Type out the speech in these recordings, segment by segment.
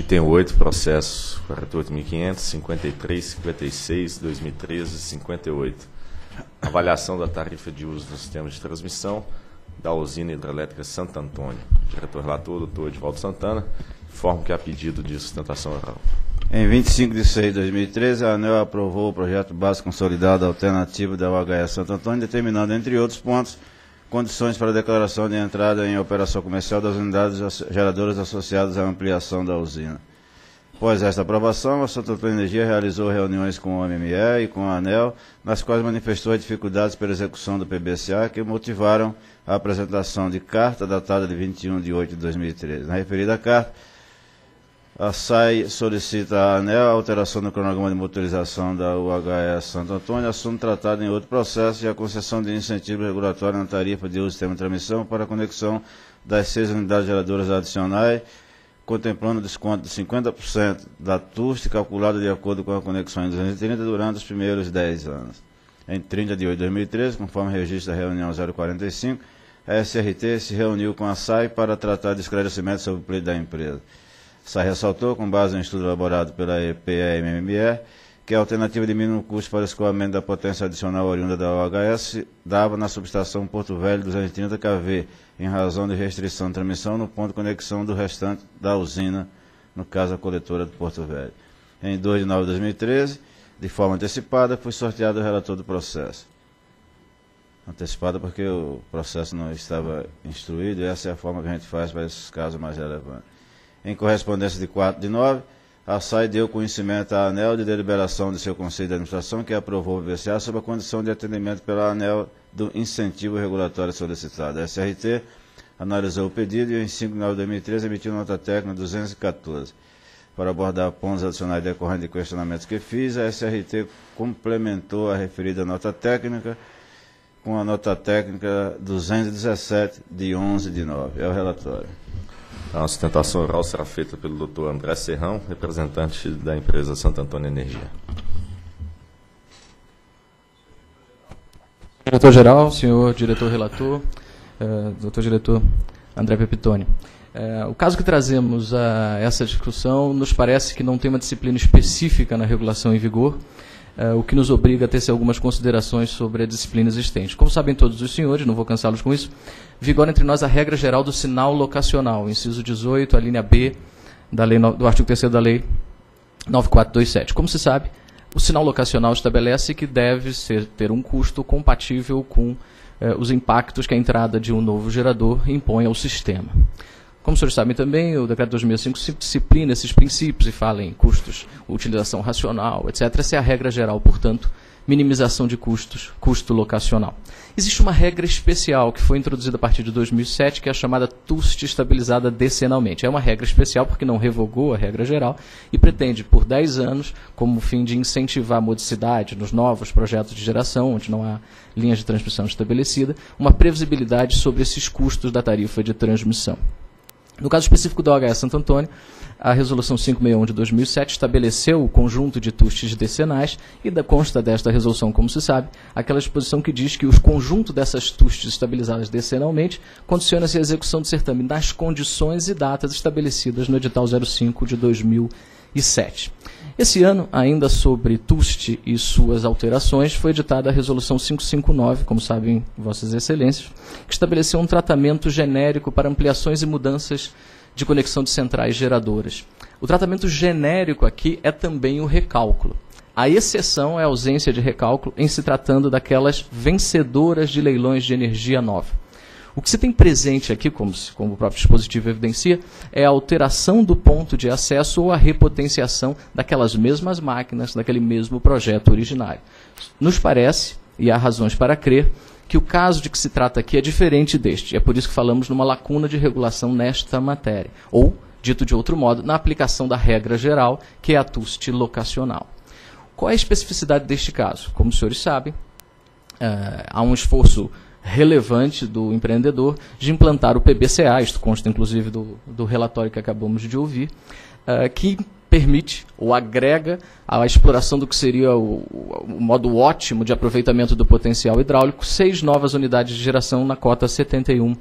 Item 8, processo 48.500, 53, 56, 2013, 58. Avaliação da tarifa de uso do sistema de transmissão da usina hidrelétrica Santo Antônio. Diretor relator, doutor Edvaldo Santana, informo que há pedido de sustentação oral. Em 25 de 6 de 2013, a ANEEL aprovou o projeto básico consolidado alternativo da UHS Santo Antônio, determinando, entre outros pontos, condições para a declaração de entrada em operação comercial das unidades geradoras associadas à ampliação da usina. Após esta aprovação, a Santo Antônio Energia realizou reuniões com o MME e com a ANEEL, nas quais manifestou as dificuldades pela execução do PBCA, que motivaram a apresentação de carta datada de 21 de 8 de 2013. Na referida carta, a SAI solicita à ANEEL a alteração do cronograma de motorização da UHS Santo Antônio, assunto tratado em outro processo, e a concessão de incentivo regulatório na tarifa de uso do sistema de transmissão para a conexão das 6 unidades geradoras adicionais, contemplando desconto de 50% da TUST, calculado de acordo com a conexão em 230 durante os primeiros 10 anos. Em 30 de 8 de 2013, conforme registro da reunião 045, a SRT se reuniu com a SAI para tratar de esclarecimentos sobre o pleito da empresa. A SAI ressaltou, com base em estudo elaborado pela EPE e MME, que a alternativa de mínimo custo para escoamento da potência adicional oriunda da UHS dava na subestação Porto Velho 230 kV, em razão de restrição de transmissão no ponto de conexão do restante da usina, no caso a coletora do Porto Velho. Em 2 de 9 de 2013, de forma antecipada, foi sorteado o relator do processo. Antecipada porque o processo não estava instruído, e essa é a forma que a gente faz para esses casos mais relevantes. Em correspondência de 4 de 9, a SAI deu conhecimento à ANEEL de deliberação de seu Conselho de Administração, que aprovou o PBCA sob a condição de atendimento pela ANEEL do incentivo regulatório solicitado. A SRT analisou o pedido e, em 5 de novembro de 2013, emitiu nota técnica 214. Para abordar pontos adicionais decorrentes de questionamentos que fiz, a SRT complementou a referida nota técnica com a nota técnica 217, de 11 de 9. É o relatório. A sustentação oral será feita pelo Dr. André Serrão, representante da empresa Santo Antônio Energia. Diretor-geral, senhor diretor-relator, doutor diretor André Pepitone. O caso que trazemos a essa discussão nos parece que não tem uma disciplina específica na regulação em vigor, o que nos obriga a tecer algumas considerações sobre a disciplina existente. Como sabem todos os senhores, não vou cansá-los com isso, vigora entre nós a regra geral do sinal locacional, inciso 18, a linha B da lei, do artigo 3º da lei 9427. Como se sabe, o sinal locacional estabelece que deve ter um custo compatível com os impactos que a entrada de um novo gerador impõe ao sistema. Como os senhores sabem também, o decreto 2005 disciplina esses princípios e fala em custos, utilização racional, etc. Essa é a regra geral, portanto, minimização de custos, custo locacional. Existe uma regra especial que foi introduzida a partir de 2007, que é a chamada TUST, estabilizada decenalmente. É uma regra especial porque não revogou a regra geral e pretende, por 10 anos, como fim de incentivar a modicidade nos novos projetos de geração, onde não há linhas de transmissão estabelecida, uma previsibilidade sobre esses custos da tarifa de transmissão. No caso específico da UHE Santo Antônio, a Resolução 561 de 2007 estabeleceu o conjunto de TUSTs decenais e consta desta resolução, como se sabe, aquela disposição que diz que o conjunto dessas TUSTs estabilizadas decenalmente condiciona-se à execução do certame nas condições e datas estabelecidas no edital 05 de 2007. Esse ano, ainda sobre TUST e suas alterações, foi editada a Resolução 559, como sabem vossas excelências, que estabeleceu um tratamento genérico para ampliações e mudanças de conexão de centrais geradoras. O tratamento genérico aqui é também o recálculo. A exceção é a ausência de recálculo em se tratando daquelas vencedoras de leilões de energia nova. O que se tem presente aqui, como o próprio dispositivo evidencia, é a alteração do ponto de acesso ou a repotenciação daquelas mesmas máquinas, daquele mesmo projeto originário. Nos parece, e há razões para crer, que o caso de que se trata aqui é diferente deste. É por isso que falamos numa lacuna de regulação nesta matéria. Ou, dito de outro modo, na aplicação da regra geral, que é a TUST locacional. Qual é a especificidade deste caso? Como os senhores sabem, há um esforço relevante do empreendedor de implantar o PBCA, isto consta inclusive do relatório que acabamos de ouvir, que permite ou agrega a exploração do que seria o modo ótimo de aproveitamento do potencial hidráulico, 6 novas unidades de geração na cota 71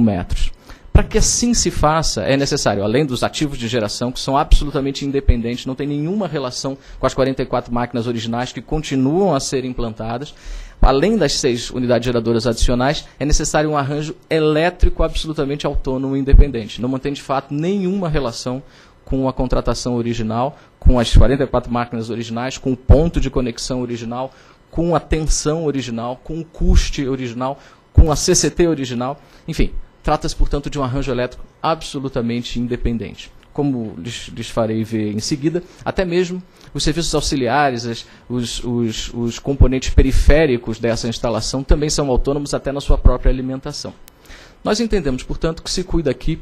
metros. Para que assim se faça, é necessário, além dos ativos de geração, que são absolutamente independentes, não tem nenhuma relação com as 44 máquinas originais que continuam a ser implantadas, além das 6 unidades geradoras adicionais, é necessário um arranjo elétrico absolutamente autônomo e independente. Não mantém, de fato, nenhuma relação com a contratação original, com as 44 máquinas originais, com o ponto de conexão original, com a tensão original, com o custe original, com a CCT original, enfim... Trata-se, portanto, de um arranjo elétrico absolutamente independente. Como lhes farei ver em seguida, até mesmo os serviços auxiliares, os componentes periféricos dessa instalação também são autônomos até na sua própria alimentação. Nós entendemos, portanto, que se cuida aqui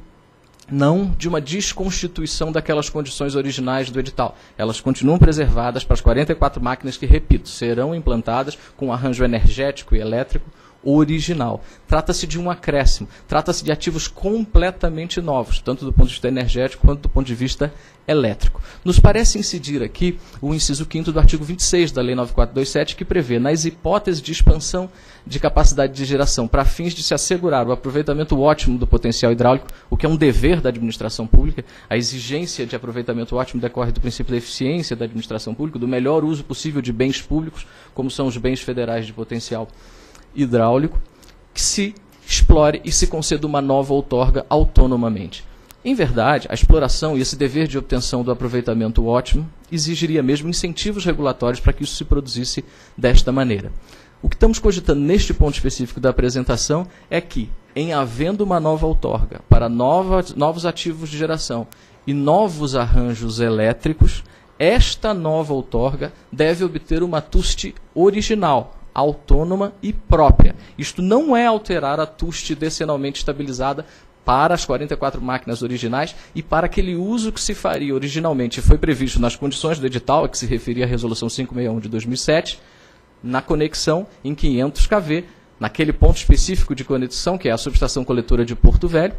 não de uma desconstituição daquelas condições originais do edital. Elas continuam preservadas para as 44 máquinas que, repito, serão implantadas com um arranjo energético e elétrico original. Trata-se de um acréscimo, trata-se de ativos completamente novos, tanto do ponto de vista energético quanto do ponto de vista elétrico. Nos parece incidir aqui o inciso 5º do artigo 26 da Lei 9427, que prevê, nas hipóteses de expansão de capacidade de geração, para fins de se assegurar o aproveitamento ótimo do potencial hidráulico, o que é um dever da administração pública, a exigência de aproveitamento ótimo decorre do princípio da eficiência da administração pública, do melhor uso possível de bens públicos, como são os bens federais de potencial hidráulico, que se explore e se conceda uma nova outorga autonomamente. Em verdade, a exploração e esse dever de obtenção do aproveitamento ótimo exigiria mesmo incentivos regulatórios para que isso se produzisse desta maneira. O que estamos cogitando neste ponto específico da apresentação é que, em havendo uma nova outorga para novos ativos de geração e novos arranjos elétricos, esta nova outorga deve obter uma TUST original, autônoma e própria. Isto não é alterar a TUST decenalmente estabilizada para as 44 máquinas originais e para aquele uso que se faria originalmente, foi previsto nas condições do edital, a que se referia a resolução 561 de 2007, na conexão em 500 kV, naquele ponto específico de conexão, que é a subestação coletora de Porto Velho,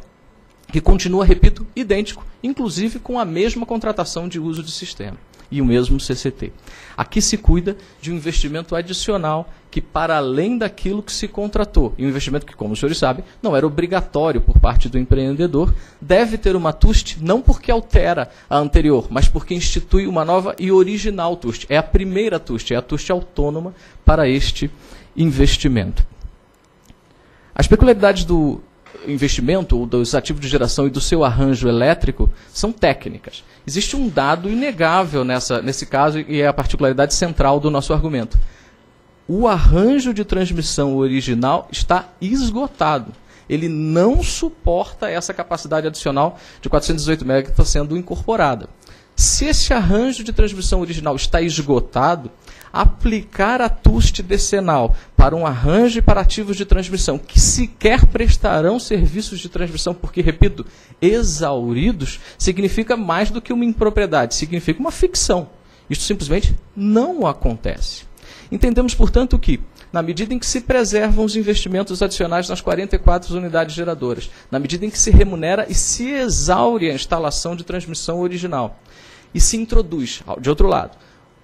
que continua, repito, idêntico, inclusive com a mesma contratação de uso de sistema e o mesmo CCT. Aqui se cuida de um investimento adicional que, para além daquilo que se contratou, e um investimento que, como os senhores sabem, não era obrigatório por parte do empreendedor, deve ter uma TUST não porque altera a anterior, mas porque institui uma nova e original TUST. É a primeira TUST, é a TUST autônoma para este investimento. As peculiaridades do investimento, ou dos ativos de geração e do seu arranjo elétrico, são técnicas. Existe um dado inegável nesse caso, e é a particularidade central do nosso argumento. O arranjo de transmissão original está esgotado. Ele não suporta essa capacidade adicional de 418 MW que está sendo incorporada. Se esse arranjo de transmissão original está esgotado, aplicar a TUST decenal para um arranjo e para ativos de transmissão que sequer prestarão serviços de transmissão, porque, repito, exauridos, significa mais do que uma impropriedade, significa uma ficção. Isto simplesmente não acontece. Entendemos, portanto, que, na medida em que se preservam os investimentos adicionais nas 44 unidades geradoras, na medida em que se remunera e se exaure a instalação de transmissão original, e se introduz, de outro lado,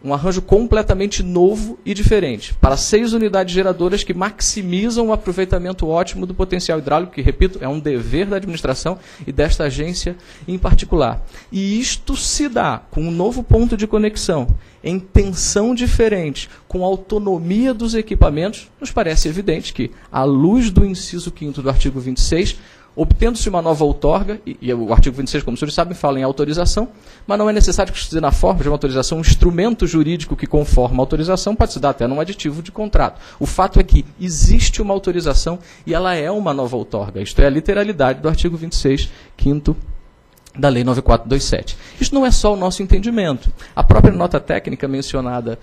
um arranjo completamente novo e diferente, para 6 unidades geradoras que maximizam o aproveitamento ótimo do potencial hidráulico, que, repito, é um dever da administração e desta agência em particular. E isto se dá com um novo ponto de conexão, em tensão diferente, com autonomia dos equipamentos, nos parece evidente que, à luz do inciso 5º do artigo 26, obtendo-se uma nova outorga, e o artigo 26, como os senhores sabem, fala em autorização, mas não é necessário que se dê na forma de uma autorização, um instrumento jurídico que conforma a autorização, pode se dar até num aditivo de contrato. O fato é que existe uma autorização e ela é uma nova outorga. Isto é a literalidade do artigo 26, 5º da Lei 9427. Isso não é só o nosso entendimento. A própria nota técnica mencionada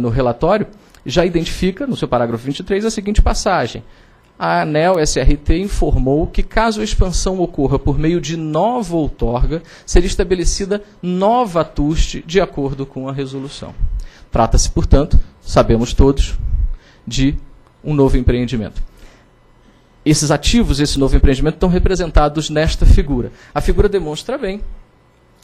no relatório já identifica, no seu parágrafo 23, a seguinte passagem. A ANEEL SRT informou que, caso a expansão ocorra por meio de nova outorga, seria estabelecida nova TUST de acordo com a resolução. Trata-se, portanto, sabemos todos, de um novo empreendimento. Esses ativos, esse novo empreendimento, estão representados nesta figura. A figura demonstra bem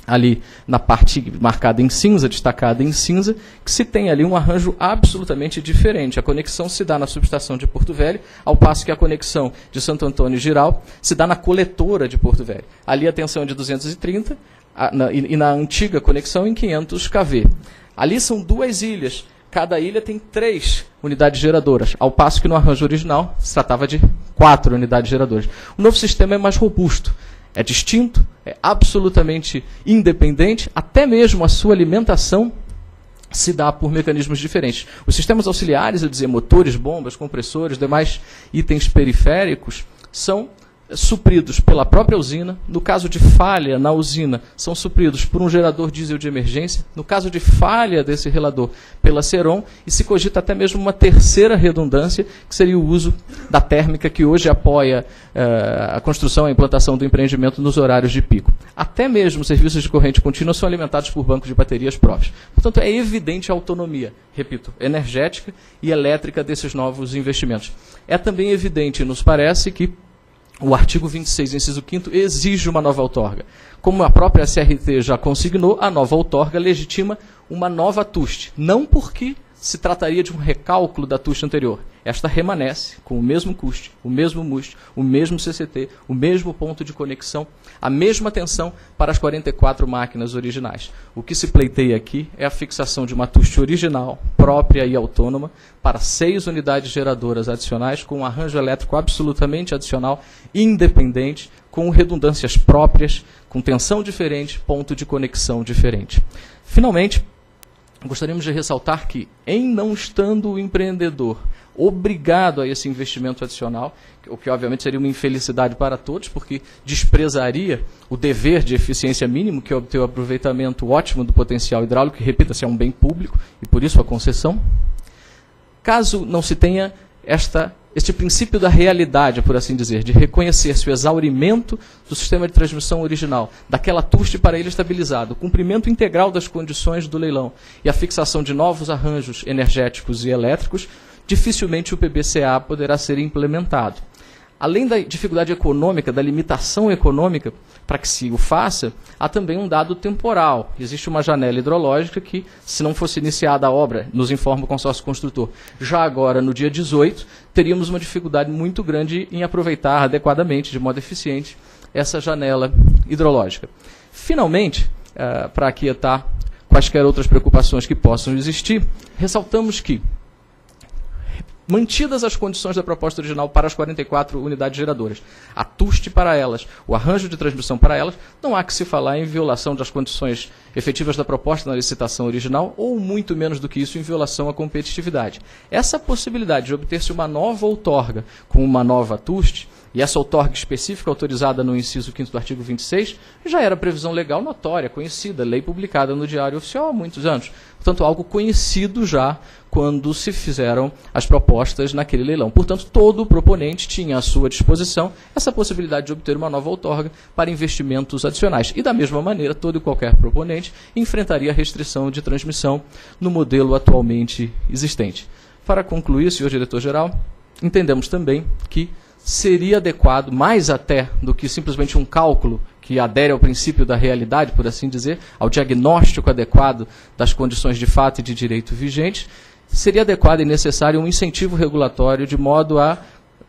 ali na parte marcada em cinza, destacada em cinza, que se tem ali um arranjo absolutamente diferente. A conexão se dá na subestação de Porto Velho, ao passo que a conexão de Santo Antônio Giral se dá na coletora de Porto Velho. Ali a tensão é de 230 e na antiga conexão em 500 kV. Ali são duas ilhas, cada ilha tem 3 unidades geradoras, ao passo que no arranjo original se tratava de 4 unidades geradoras. O novo sistema é mais robusto. É distinto, é absolutamente independente, até mesmo a sua alimentação se dá por mecanismos diferentes. Os sistemas auxiliares, eu dizer, motores, bombas, compressores, demais itens periféricos, são supridos pela própria usina. No caso de falha na usina, são supridos por um gerador diesel de emergência. No caso de falha desse relador, pela Ceron, e se cogita até mesmo uma terceira redundância, que seria o uso da térmica, que hoje apoia a construção e a implantação do empreendimento nos horários de pico. Até mesmo serviços de corrente contínua são alimentados por bancos de baterias próprios. Portanto, é evidente a autonomia, repito, energética e elétrica desses novos investimentos. É também evidente, nos parece, que o artigo 26, inciso 5º, exige uma nova outorga. Como a própria SRT já consignou, a nova outorga legitima uma nova TUST, não porque se trataria de um recálculo da TUST anterior. Esta remanesce com o mesmo custe, o mesmo MUST, o mesmo CCT, o mesmo ponto de conexão, a mesma tensão para as 44 máquinas originais. O que se pleiteia aqui é a fixação de uma TUST original, própria e autônoma, para 6 unidades geradoras adicionais, com um arranjo elétrico absolutamente adicional, independente, com redundâncias próprias, com tensão diferente, ponto de conexão diferente. Finalmente, gostaríamos de ressaltar que, em não estando o empreendedor obrigado a esse investimento adicional, o que obviamente seria uma infelicidade para todos, porque desprezaria o dever de eficiência mínimo, que é obter o aproveitamento ótimo do potencial hidráulico, que, repita-se, é um bem público, e por isso a concessão. Caso não se tenha este princípio da realidade, por assim dizer, de reconhecer-se o exaurimento do sistema de transmissão original, daquela TUST para ele estabilizado, o cumprimento integral das condições do leilão e a fixação de novos arranjos energéticos e elétricos, dificilmente o PBCA poderá ser implementado. Além da dificuldade econômica, da limitação econômica para que se o faça, há também um dado temporal. Existe uma janela hidrológica que, se não fosse iniciada a obra, nos informa o consórcio construtor, já agora no dia 18, teríamos uma dificuldade muito grande em aproveitar adequadamente, de modo eficiente, essa janela hidrológica. Finalmente, para aquietar quaisquer outras preocupações que possam existir, ressaltamos que, mantidas as condições da proposta original para as 44 unidades geradoras, a TUST para elas, o arranjo de transmissão para elas, não há que se falar em violação das condições efetivas da proposta na licitação original, ou muito menos do que isso, em violação à competitividade. Essa possibilidade de obter-se uma nova outorga com uma nova TUST, e essa outorga específica autorizada no inciso 5º do artigo 26, já era previsão legal notória, conhecida, lei publicada no Diário Oficial há muitos anos. Portanto, algo conhecido já quando se fizeram as propostas naquele leilão. Portanto, todo proponente tinha à sua disposição essa possibilidade de obter uma nova outorga para investimentos adicionais. E, da mesma maneira, todo e qualquer proponente enfrentaria a restrição de transmissão no modelo atualmente existente. Para concluir, senhor diretor-geral, entendemos também que seria adequado, mais até do que simplesmente um cálculo que adere ao princípio da realidade, por assim dizer, ao diagnóstico adequado das condições de fato e de direito vigentes, seria adequado e necessário um incentivo regulatório de modo a,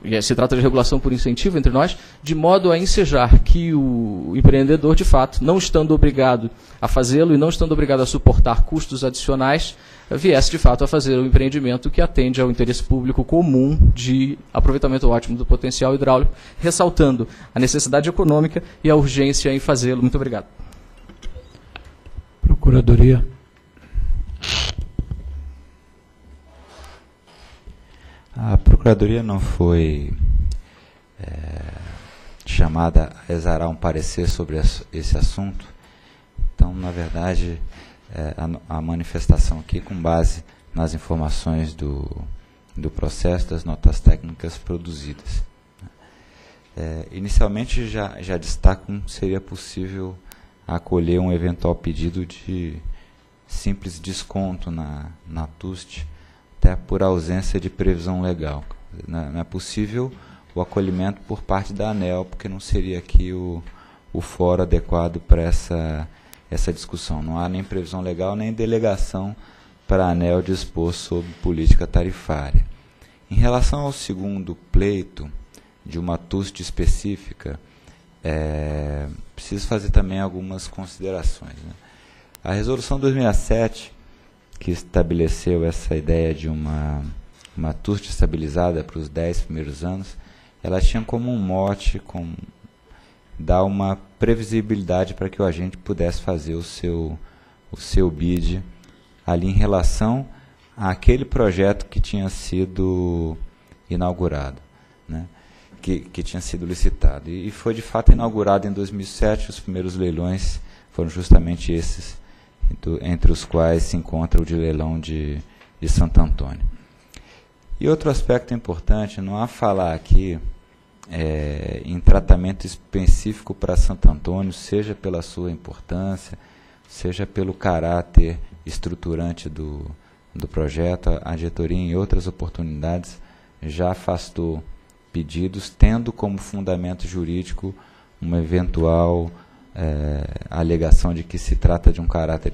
e se trata de regulação por incentivo entre nós, de modo a ensejar que o empreendedor, de fato, não estando obrigado a fazê-lo e não estando obrigado a suportar custos adicionais, viesse, de fato, a fazer um empreendimento que atende ao interesse público comum de aproveitamento ótimo do potencial hidráulico, ressaltando a necessidade econômica e a urgência em fazê-lo. Muito obrigado. Procuradoria. A Procuradoria não foi chamada a exarar um parecer sobre esse assunto. Então, na verdade, a manifestação aqui, com base nas informações do processo, das notas técnicas produzidas. Inicialmente, já destaco como seria possível acolher um eventual pedido de simples desconto na TUST, até por ausência de previsão legal. Não é possível o acolhimento por parte da ANEEL, porque não seria aqui o fórum adequado para essa essa discussão. Não há nem previsão legal, nem delegação para a ANEEL dispor sobre política tarifária. Em relação ao segundo pleito, de uma TUST específica, preciso fazer também algumas considerações, né? A resolução 2007, que estabeleceu essa ideia de uma TUST estabilizada para os 10 primeiros anos, ela tinha como um mote, como dar uma previsibilidade para que o agente pudesse fazer o seu bid ali em relação àquele projeto que tinha sido inaugurado, né? Que tinha sido licitado. E foi de fato inaugurado em 2007, os primeiros leilões foram justamente esses, entre os quais se encontra o de leilão de Santo Antônio. E outro aspecto importante, não há falar aqui em tratamento específico para Santo Antônio, seja pela sua importância, seja pelo caráter estruturante do projeto. A diretoria, em outras oportunidades, já afastou pedidos, tendo como fundamento jurídico uma eventual alegação de que se trata de um caráter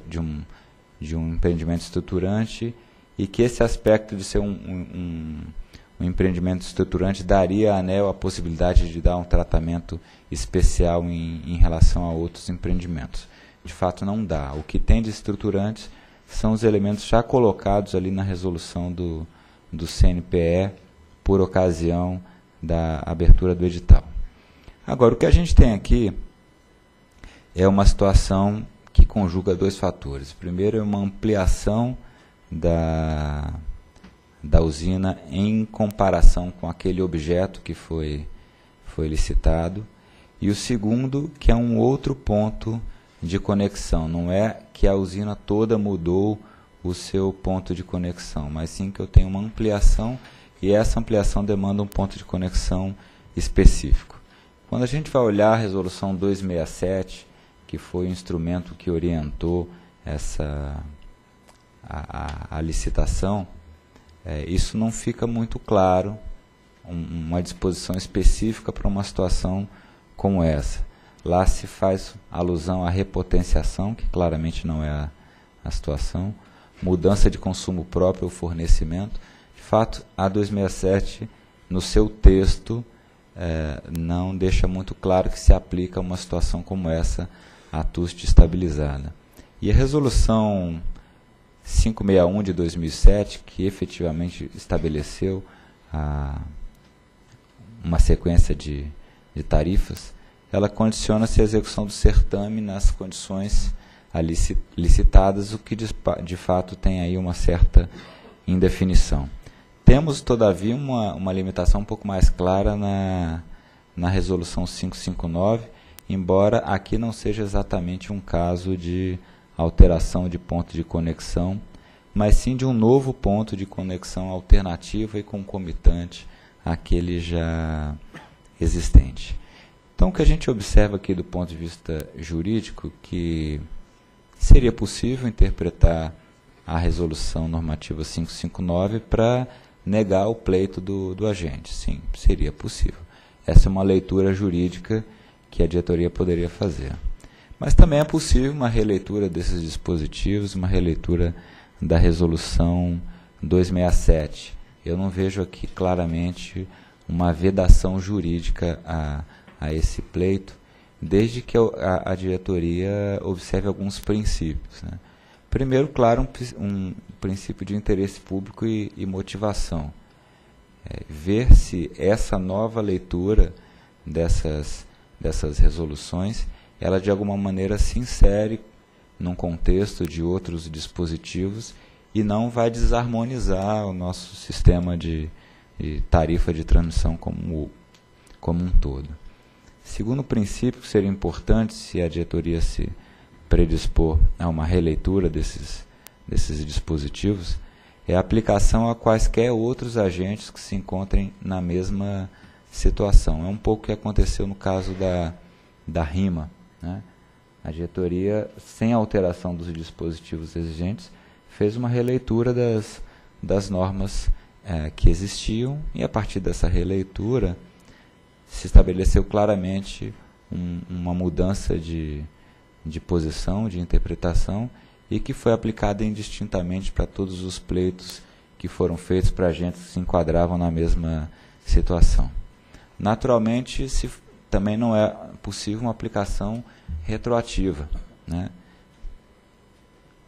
de um empreendimento estruturante e que esse aspecto de ser um empreendimento estruturante daria à ANEEL a possibilidade de dar um tratamento especial em relação a outros empreendimentos. De fato, não dá. O que tem de estruturantes são os elementos já colocados ali na resolução do CNPE por ocasião da abertura do edital. Agora, o que a gente tem aqui é uma situação que conjuga dois fatores. Primeiro, é uma ampliação da usina em comparação com aquele objeto que foi licitado. E o segundo, que é um outro ponto de conexão. Não é que a usina toda mudou o seu ponto de conexão, mas sim que eu tenho uma ampliação e essa ampliação demanda um ponto de conexão específico. Quando a gente vai olhar a resolução 267, que foi o instrumento que orientou a licitação, isso não fica muito claro, uma disposição específica para uma situação como essa. Lá se faz alusão à repotenciação, que claramente não é a situação, mudança de consumo próprio ou fornecimento. De fato, a 267, no seu texto, não deixa muito claro que se aplica a uma situação como essa, a TUST estabilizada. E a resolução 561 de 2007, que efetivamente estabeleceu uma sequência de tarifas, ela condiciona-se à execução do certame nas condições ali licitadas, o que de fato tem aí uma certa indefinição. Temos, todavia, uma limitação um pouco mais clara na resolução 559, embora aqui não seja exatamente um caso de alteração de ponto de conexão, mas sim de um novo ponto de conexão alternativa e concomitante àquele já existente. Então, o que a gente observa aqui do ponto de vista jurídico, que seria possível interpretar a resolução normativa 559 para negar o pleito do agente. Sim, seria possível. Essa é uma leitura jurídica que a diretoria poderia fazer. Mas também é possível uma releitura desses dispositivos, uma releitura da resolução 267. Eu não vejo aqui claramente uma vedação jurídica a esse pleito, desde que a diretoria observe alguns princípios, né? Primeiro, claro, um princípio de interesse público e motivação. Ver se essa nova leitura dessas resoluções, ela de alguma maneira se insere num contexto de outros dispositivos e não vai desarmonizar o nosso sistema de tarifa de transmissão como um todo. Segundo princípio, que seria importante se a diretoria se predispor a uma releitura desses dispositivos, é a aplicação a quaisquer outros agentes que se encontrem na mesma situação. É um pouco o que aconteceu no caso da RIMA, né? A diretoria, sem alteração dos dispositivos exigentes, fez uma releitura das normas que existiam, e a partir dessa releitura se estabeleceu claramente uma mudança de posição, de interpretação, e que foi aplicada indistintamente para todos os pleitos que foram feitos para agentes que se enquadravam na mesma situação. Naturalmente, também não é possível uma aplicação retroativa, né?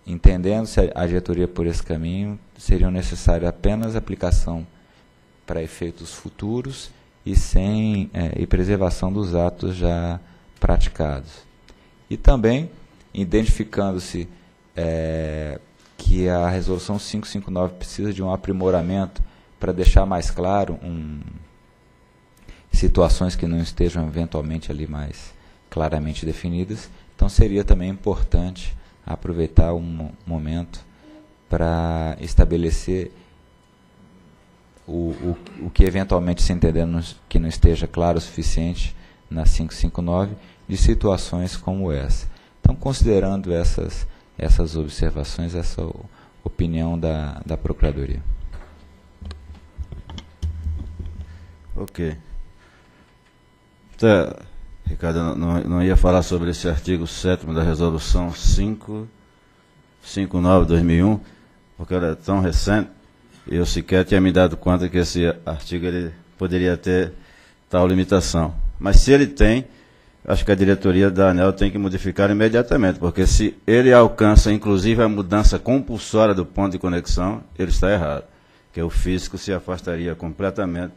Entendendo-se a diretoria por esse caminho, seriam necessárias apenas aplicação para efeitos futuros e, e preservação dos atos já praticados. E também, identificando-se que a resolução 559 precisa de um aprimoramento para deixar mais claro situações que não estejam eventualmente ali mais claramente definidas, então seria também importante aproveitar um momento para estabelecer o que eventualmente se entendendo que não esteja claro o suficiente na 559 de situações como essa. Então, considerando essas observações, essa opinião da Procuradoria. Ok. Tá. Ricardo, não ia falar sobre esse artigo 7º da resolução 559/2001, porque era tão recente, eu sequer tinha me dado conta que esse artigo ele poderia ter tal limitação. Mas se ele tem, acho que a diretoria da ANEEL tem que modificar imediatamente, porque se ele alcança, inclusive, a mudança compulsória do ponto de conexão, ele está errado, porque o físico se afastaria completamente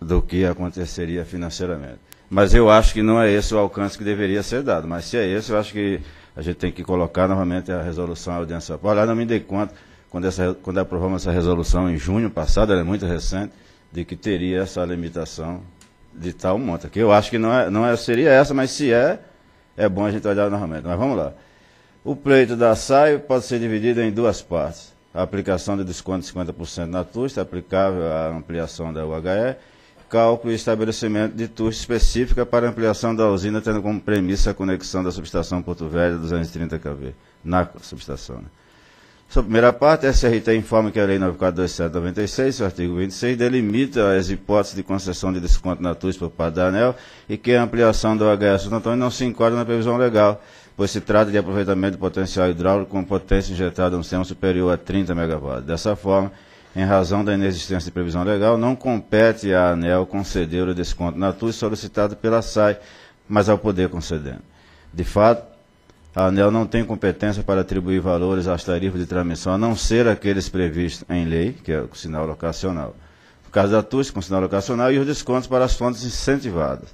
do que aconteceria financeiramente. Mas eu acho que não é esse o alcance que deveria ser dado. Mas se é esse, eu acho que a gente tem que colocar novamente a resolução à audiência pública. Olha, não me dei conta, quando aprovamos essa resolução em junho passado, ela é muito recente, de que teria essa limitação de tal monta. Que eu acho que seria essa, mas se é bom a gente olhar novamente. Mas vamos lá. O pleito da SAI pode ser dividido em duas partes. A aplicação de desconto de 50% na TUST, aplicável à ampliação da UHE, cálculo e estabelecimento de TUST específica para ampliação da usina, tendo como premissa a conexão da subestação Porto Velho 230 kV, na subestação. Né? Sua primeira parte, a SRT informa que a Lei 9427/96, seu artigo 26, delimita as hipóteses de concessão de desconto na TUST por parte da ANEEL e que a ampliação da UHS Santo Antônio não se enquadra na previsão legal, pois se trata de aproveitamento de potencial hidráulico com potência injetada no sistema superior a 30 MW. Dessa forma, em razão da inexistência de previsão legal, não compete à ANEEL conceder o desconto na TUST solicitado pela SAI, mas ao poder concedendo. De fato, a ANEEL não tem competência para atribuir valores às tarifas de transmissão, a não ser aqueles previstos em lei, que é o sinal locacional. No caso da TUST, com sinal locacional, e os descontos para as fontes incentivadas,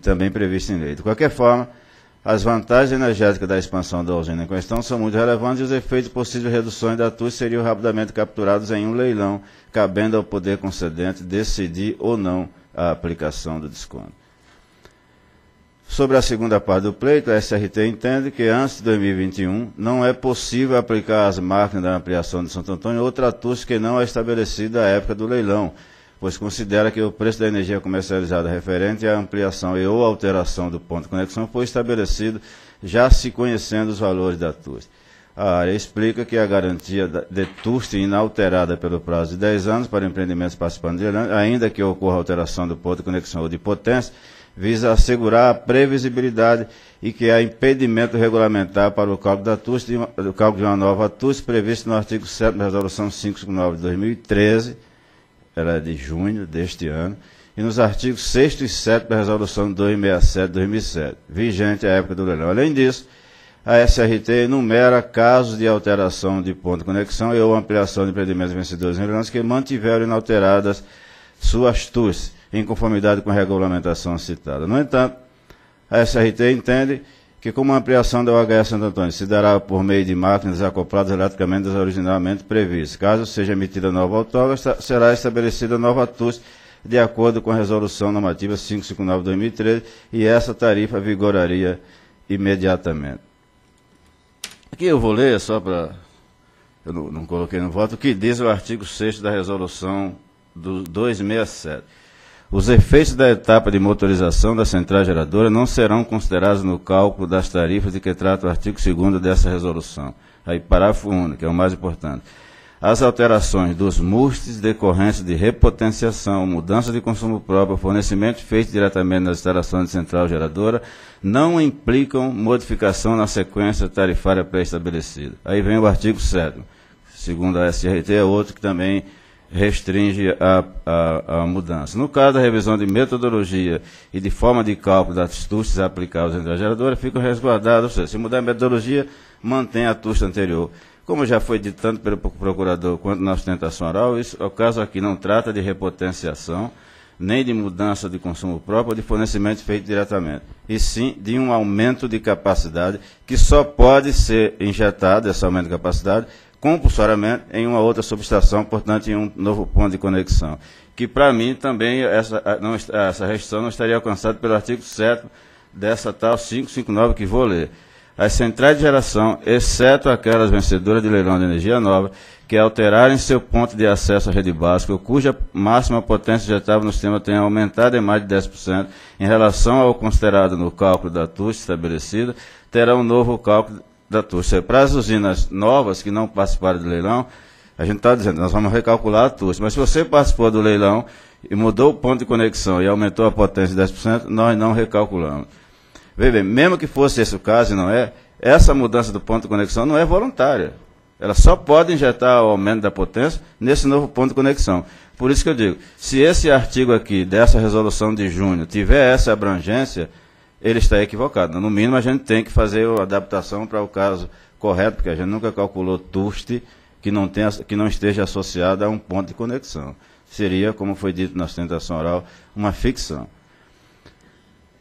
também previstos em lei. De qualquer forma, as vantagens energéticas da expansão da usina em questão são muito relevantes e os efeitos de possíveis reduções da TUST seriam rapidamente capturados em um leilão, cabendo ao poder concedente decidir ou não a aplicação do desconto. Sobre a segunda parte do pleito, a SRT entende que antes de 2021 não é possível aplicar às máquinas da ampliação de Santo Antônio outra TUST que não é estabelecida à época do leilão, pois considera que o preço da energia comercializada referente à ampliação e ou alteração do ponto de conexão foi estabelecido já se conhecendo os valores da TUST. A área explica que a garantia de TUST inalterada pelo prazo de 10 anos para empreendimentos participando de leilão, ainda que ocorra alteração do ponto de conexão ou de potência, visa assegurar a previsibilidade e que há impedimento regulamentar para o cálculo da TUST, do cálculo de uma nova TUST previsto no artigo 7 da resolução 559/2013, ela é de junho deste ano, e nos artigos 6º e 7º da resolução 267/2007, vigente à época do leilão. Além disso, a SRT enumera casos de alteração de ponto de conexão e ou ampliação de empreendimentos vencedores em leilões que mantiveram inalteradas suas TUST, em conformidade com a regulamentação citada. No entanto, a SRT entende que, como a ampliação da UHS Santo Antônio se dará por meio de máquinas acopladas eletricamente das originalmente previstas, caso seja emitida nova autógrafa, será estabelecida nova TUST de acordo com a resolução normativa 559/2013 e essa tarifa vigoraria imediatamente. Aqui eu vou ler, só para... eu não coloquei no voto, o que diz o artigo 6º da resolução do 267. Os efeitos da etapa de motorização da central geradora não serão considerados no cálculo das tarifas de que trata o artigo 2º dessa resolução. Aí, parágrafo único, que é o mais importante. As alterações dos MUSTs decorrentes de repotenciação, mudança de consumo próprio, fornecimento feito diretamente nas instalações de central geradora, não implicam modificação na sequência tarifária pré-estabelecida. Aí vem o artigo 7º. Segundo a SRT, é outro que também restringe a mudança. No caso da revisão de metodologia e de forma de cálculo das TUSTs aplicáveis à central geradora, ficam resguardadas, ou seja, se mudar a metodologia, mantém a TUST anterior. Como já foi dito tanto pelo procurador quanto na sustentação oral, isso, o caso aqui não trata de repotenciação, nem de mudança de consumo próprio ou de fornecimento feito diretamente, e sim de um aumento de capacidade que só pode ser injetado, esse aumento de capacidade, compulsoriamente em uma outra subestação, portanto, em um novo ponto de conexão. Que, para mim, também, essa restrição não estaria alcançada pelo artigo 7º dessa tal 559 que vou ler. As centrais de geração, exceto aquelas vencedoras de leilão de energia nova, que alterarem seu ponto de acesso à rede básica, cuja máxima potência injetável no sistema tenha aumentado em mais de 10% em relação ao considerado no cálculo da TUST estabelecida, terá um novo cálculo da TUST. Para as usinas novas que não participaram do leilão, a gente está dizendo, nós vamos recalcular a TUST, mas se você participou do leilão e mudou o ponto de conexão e aumentou a potência de 10%, nós não recalculamos. Veja bem, mesmo que fosse esse o caso, e não é, essa mudança do ponto de conexão não é voluntária. Ela só pode injetar o aumento da potência nesse novo ponto de conexão. Por isso que eu digo, se esse artigo aqui, dessa resolução de junho, tiver essa abrangência, ele está equivocado. No mínimo, a gente tem que fazer a adaptação para o caso correto, porque a gente nunca calculou TUST que não esteja associado a um ponto de conexão. Seria, como foi dito na sustentação oral, uma ficção.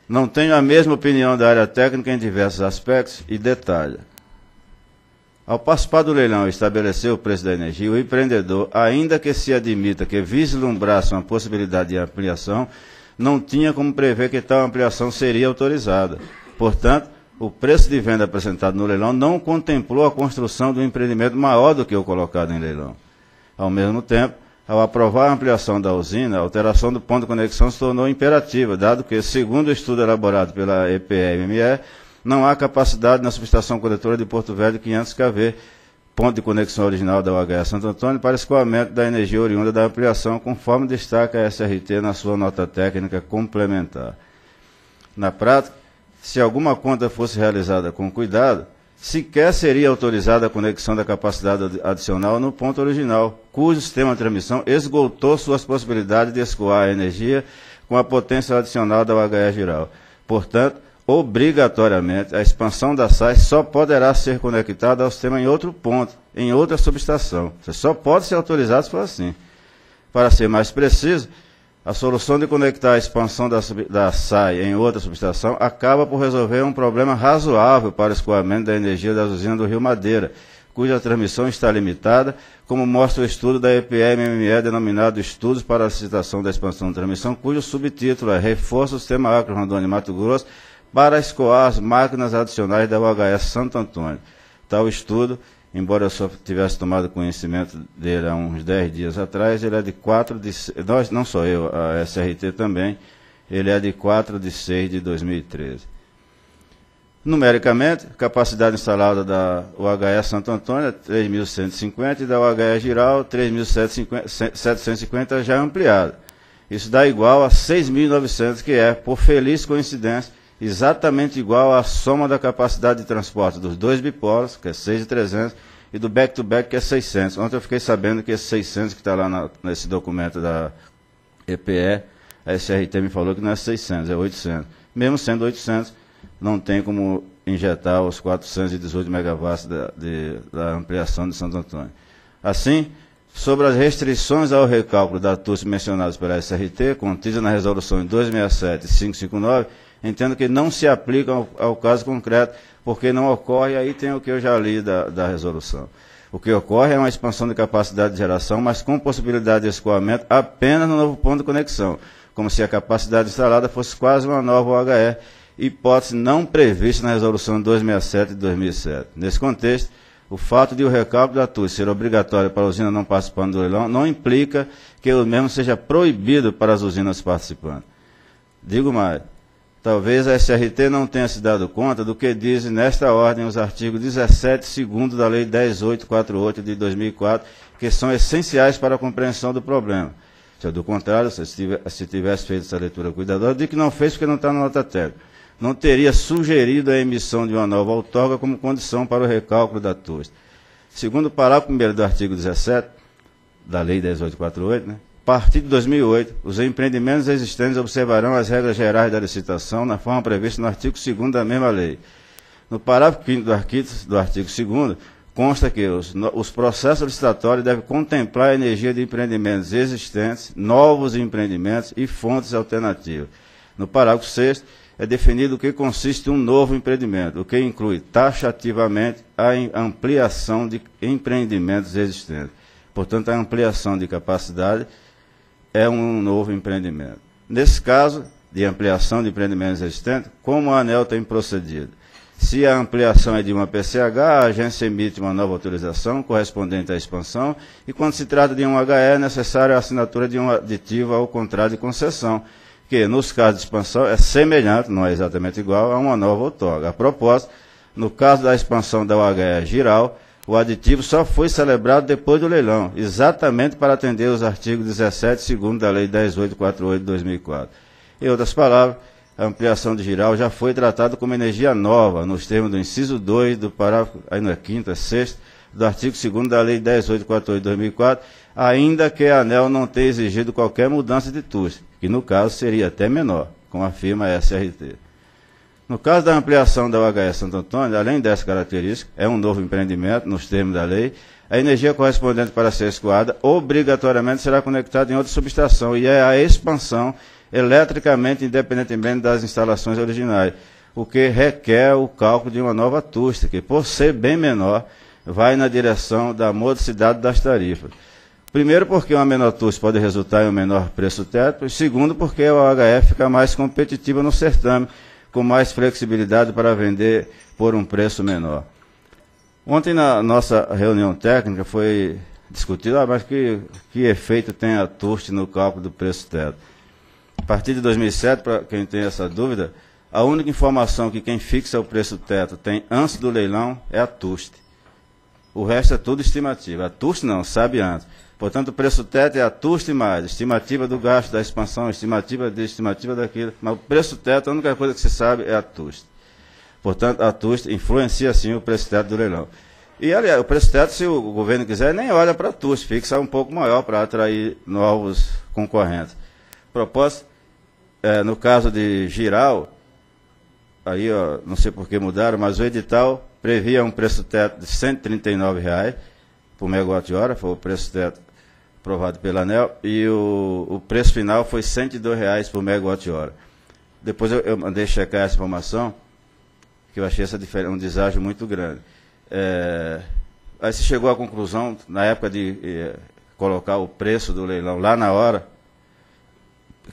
Não tenho a mesma opinião da área técnica em diversos aspectos e detalha. Ao participar do leilão e estabelecer o preço da energia, o empreendedor, ainda que se admita que vislumbrasse uma possibilidade de ampliação, não tinha como prever que tal ampliação seria autorizada. Portanto, o preço de venda apresentado no leilão não contemplou a construção de um empreendimento maior do que o colocado em leilão. Ao mesmo tempo, ao aprovar a ampliação da usina, a alteração do ponto de conexão se tornou imperativa, dado que, segundo o estudo elaborado pela EPE e MME, não há capacidade na subestação coletora de Porto Velho 500 kV, ponto de conexão original da UHS Santo Antônio, para escoamento da energia oriunda da ampliação, conforme destaca a SRT na sua nota técnica complementar. Na prática, se alguma conta fosse realizada com cuidado, sequer seria autorizada a conexão da capacidade adicional no ponto original, cujo sistema de transmissão esgotou suas possibilidades de escoar a energia com a potência adicional da UHE Giral. Portanto, obrigatoriamente, a expansão da SAI só poderá ser conectada ao sistema em outro ponto, em outra subestação. Você só pode ser autorizado se for assim. Para ser mais preciso, a solução de conectar a expansão da SAI em outra subestação acaba por resolver um problema razoável para o escoamento da energia das usinas do Rio Madeira, cuja transmissão está limitada, como mostra o estudo da EPE-MME, denominado Estudos para a Licitação da Expansão de Transmissão, cujo subtítulo é Reforço do Sistema Acre, Rondônia e Mato Grosso para escoar as máquinas adicionais da UHS Santo Antônio. Tal estudo, embora eu só tivesse tomado conhecimento dele há uns 10 dias atrás, ele é de 4 de... Nós, não só eu, a SRT também, ele é de 4 de 6 de 2013. Numericamente, a capacidade instalada da UHE Santo Antônio é 3.150 e da UHE Giral 3.750 já ampliada. Isso dá igual a 6.900, que é, por feliz coincidência, exatamente igual à soma da capacidade de transporte dos dois bipolos, que é 6.300, e do back-to-back, que é 600. Ontem eu fiquei sabendo que esse 600 que está lá nesse documento da EPE, a SRT me falou que não é 600, é 800. Mesmo sendo 800, não tem como injetar os 418 megawatts da ampliação de Santo Antônio. Assim, sobre as restrições ao recálculo da TUST mencionadas pela SRT, contida na resolução 267 e 559, entendo que não se aplica ao caso concreto, porque não ocorre, aí tem o que eu já li da resolução. O que ocorre é uma expansão de capacidade de geração, mas com possibilidade de escoamento apenas no novo ponto de conexão, como se a capacidade instalada fosse quase uma nova UHE, hipótese não prevista na resolução 267 de 2007. Nesse contexto, o fato de o recálculo da TUST ser obrigatório para a usina não participando do leilão não implica que o mesmo seja proibido para as usinas participantes. Digo mais, talvez a SRT não tenha se dado conta do que dizem nesta ordem os artigos 17, 2º da Lei 10.848 de 2004 que são essenciais para a compreensão do problema. Do contrário, se tivesse feito essa leitura cuidadosa, de que não fez porque não está na nota técnica, não teria sugerido a emissão de uma nova outorga como condição para o recálculo da TUST. Segundo o parágrafo 1º do artigo 17 da Lei 10.848, né? A partir de 2008, os empreendimentos existentes observarão as regras gerais da licitação na forma prevista no artigo 2º da mesma lei. No parágrafo 5º do artigo 2º, consta que os processos licitatórios devem contemplar a energia de empreendimentos existentes, novos empreendimentos e fontes alternativas. No parágrafo 6º, é definido o que consiste um novo empreendimento, o que inclui taxativamente a ampliação de empreendimentos existentes. Portanto, a ampliação de capacidade é um novo empreendimento. Nesse caso, de ampliação de empreendimentos existentes, como a ANEEL tem procedido? Se a ampliação é de uma PCH, a agência emite uma nova autorização correspondente à expansão, e quando se trata de um HE, é necessária a assinatura de um aditivo ao contrato de concessão, que, nos casos de expansão, é semelhante, não é exatamente igual, a uma nova outorga. A propósito, no caso da expansão da UHE Giral, o aditivo só foi celebrado depois do leilão, exatamente para atender os artigos 17, segundo da Lei 10.848, de 2004. Em outras palavras, a ampliação de Giral já foi tratada como energia nova, nos termos do inciso 2, do parágrafo, aí não é 5º, é 6º, do artigo 2º da Lei 10.848 de 2004, ainda que a ANEEL não tenha exigido qualquer mudança de TUST, que no caso seria até menor, como afirma a SRT. No caso da ampliação da UHS Santo Antônio, além dessa característica, é um novo empreendimento, nos termos da lei, a energia correspondente para ser escoada obrigatoriamente será conectada em outra subestação, e é a expansão eletricamente independentemente das instalações originais, o que requer o cálculo de uma nova TUST, que por ser bem menor, vai na direção da modicidade das tarifas. Primeiro, porque uma menor TUST pode resultar em um menor preço teto, e segundo, porque a UHF fica mais competitiva no certame, com mais flexibilidade para vender por um preço menor. Ontem, na nossa reunião técnica, foi discutido, mas que efeito tem a TUST no cálculo do preço teto? A partir de 2007, para quem tem essa dúvida, a única informação que quem fixa o preço teto tem antes do leilão é a TUST. O resto é tudo estimativa. A TUST não, sabe antes. Portanto, o preço teto é a TUST mais, estimativa do gasto, da expansão, estimativa disso, estimativa daquilo. Mas o preço teto, a única coisa que se sabe é a TUST. Portanto, a TUST influencia, sim, o preço teto do leilão. E, aliás, o preço teto, se o governo quiser, nem olha para a TUST, fixa um pouco maior para atrair novos concorrentes. Proposta, no caso de Giral, aí, ó, não sei por que mudaram, mas o edital previa um preço teto de R$ 139,00 por megawatt-hora, foi o preço teto aprovado pela ANEEL, e o preço final foi R$ 102,00 por megawatt-hora. Depois eu mandei checar essa informação, que eu achei essa diferença, um deságio muito grande. Aí se chegou à conclusão, na época de colocar o preço do leilão lá na hora,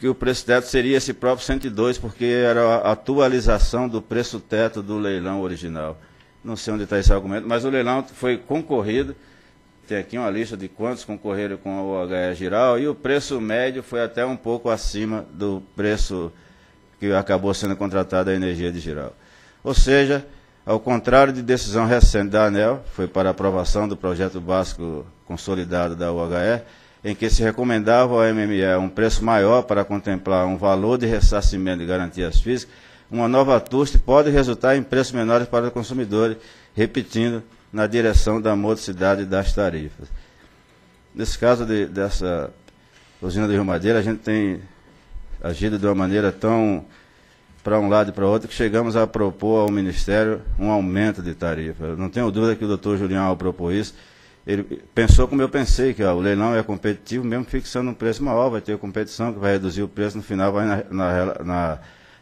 que o preço teto seria esse próprio 102, porque era a atualização do preço teto do leilão original. Não sei onde está esse argumento, mas o leilão foi concorrido, tem aqui uma lista de quantos concorreram com a UHE Giral, e o preço médio foi até um pouco acima do preço que acabou sendo contratada a energia de Giral. Ou seja, ao contrário de decisão recente da ANEEL, foi para aprovação do projeto básico consolidado da UHE, em que se recomendava ao MME um preço maior para contemplar um valor de ressarcimento de garantias físicas, uma nova TUST pode resultar em preços menores para os consumidores, repetindo, na direção da modicidade das tarifas. Nesse caso dessa usina do Rio Madeira, a gente tem agido de uma maneira tão para um lado e para o outro, que chegamos a propor ao Ministério um aumento de tarifa. Eu não tenho dúvida que o doutor Julião, ao propor isso, ele pensou como eu pensei, que ó, o leilão é competitivo, mesmo fixando um preço maior, vai ter competição que vai reduzir o preço, no final vai na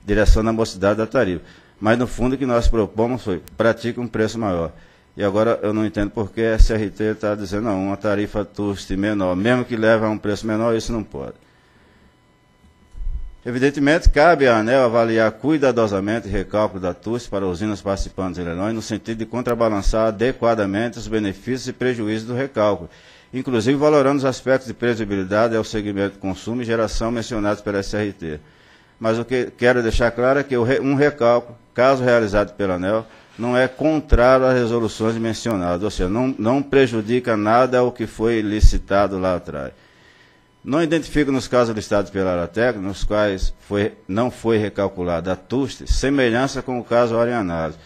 direção da modicidade da tarifa. Mas, no fundo, o que nós propomos foi, pratique um preço maior. E agora eu não entendo porque a SRT está dizendo, não, uma tarifa TUST menor, mesmo que leve a um preço menor, isso não pode. Evidentemente, cabe à ANEEL avaliar cuidadosamente o recálculo da TUST para usinas participantes em leilões, no sentido de contrabalançar adequadamente os benefícios e prejuízos do recálculo, inclusive valorando os aspectos de previsibilidade ao segmento de consumo e geração mencionados pela SRT. Mas o que quero deixar claro é que um recálculo, caso realizado pela ANEEL, não é contrário às resoluções mencionadas, ou seja, não prejudica nada ao que foi licitado lá atrás. Não identifico nos casos listados pela área técnica, nos quais não foi recalculada a TUST, semelhança com o caso Arianazzi.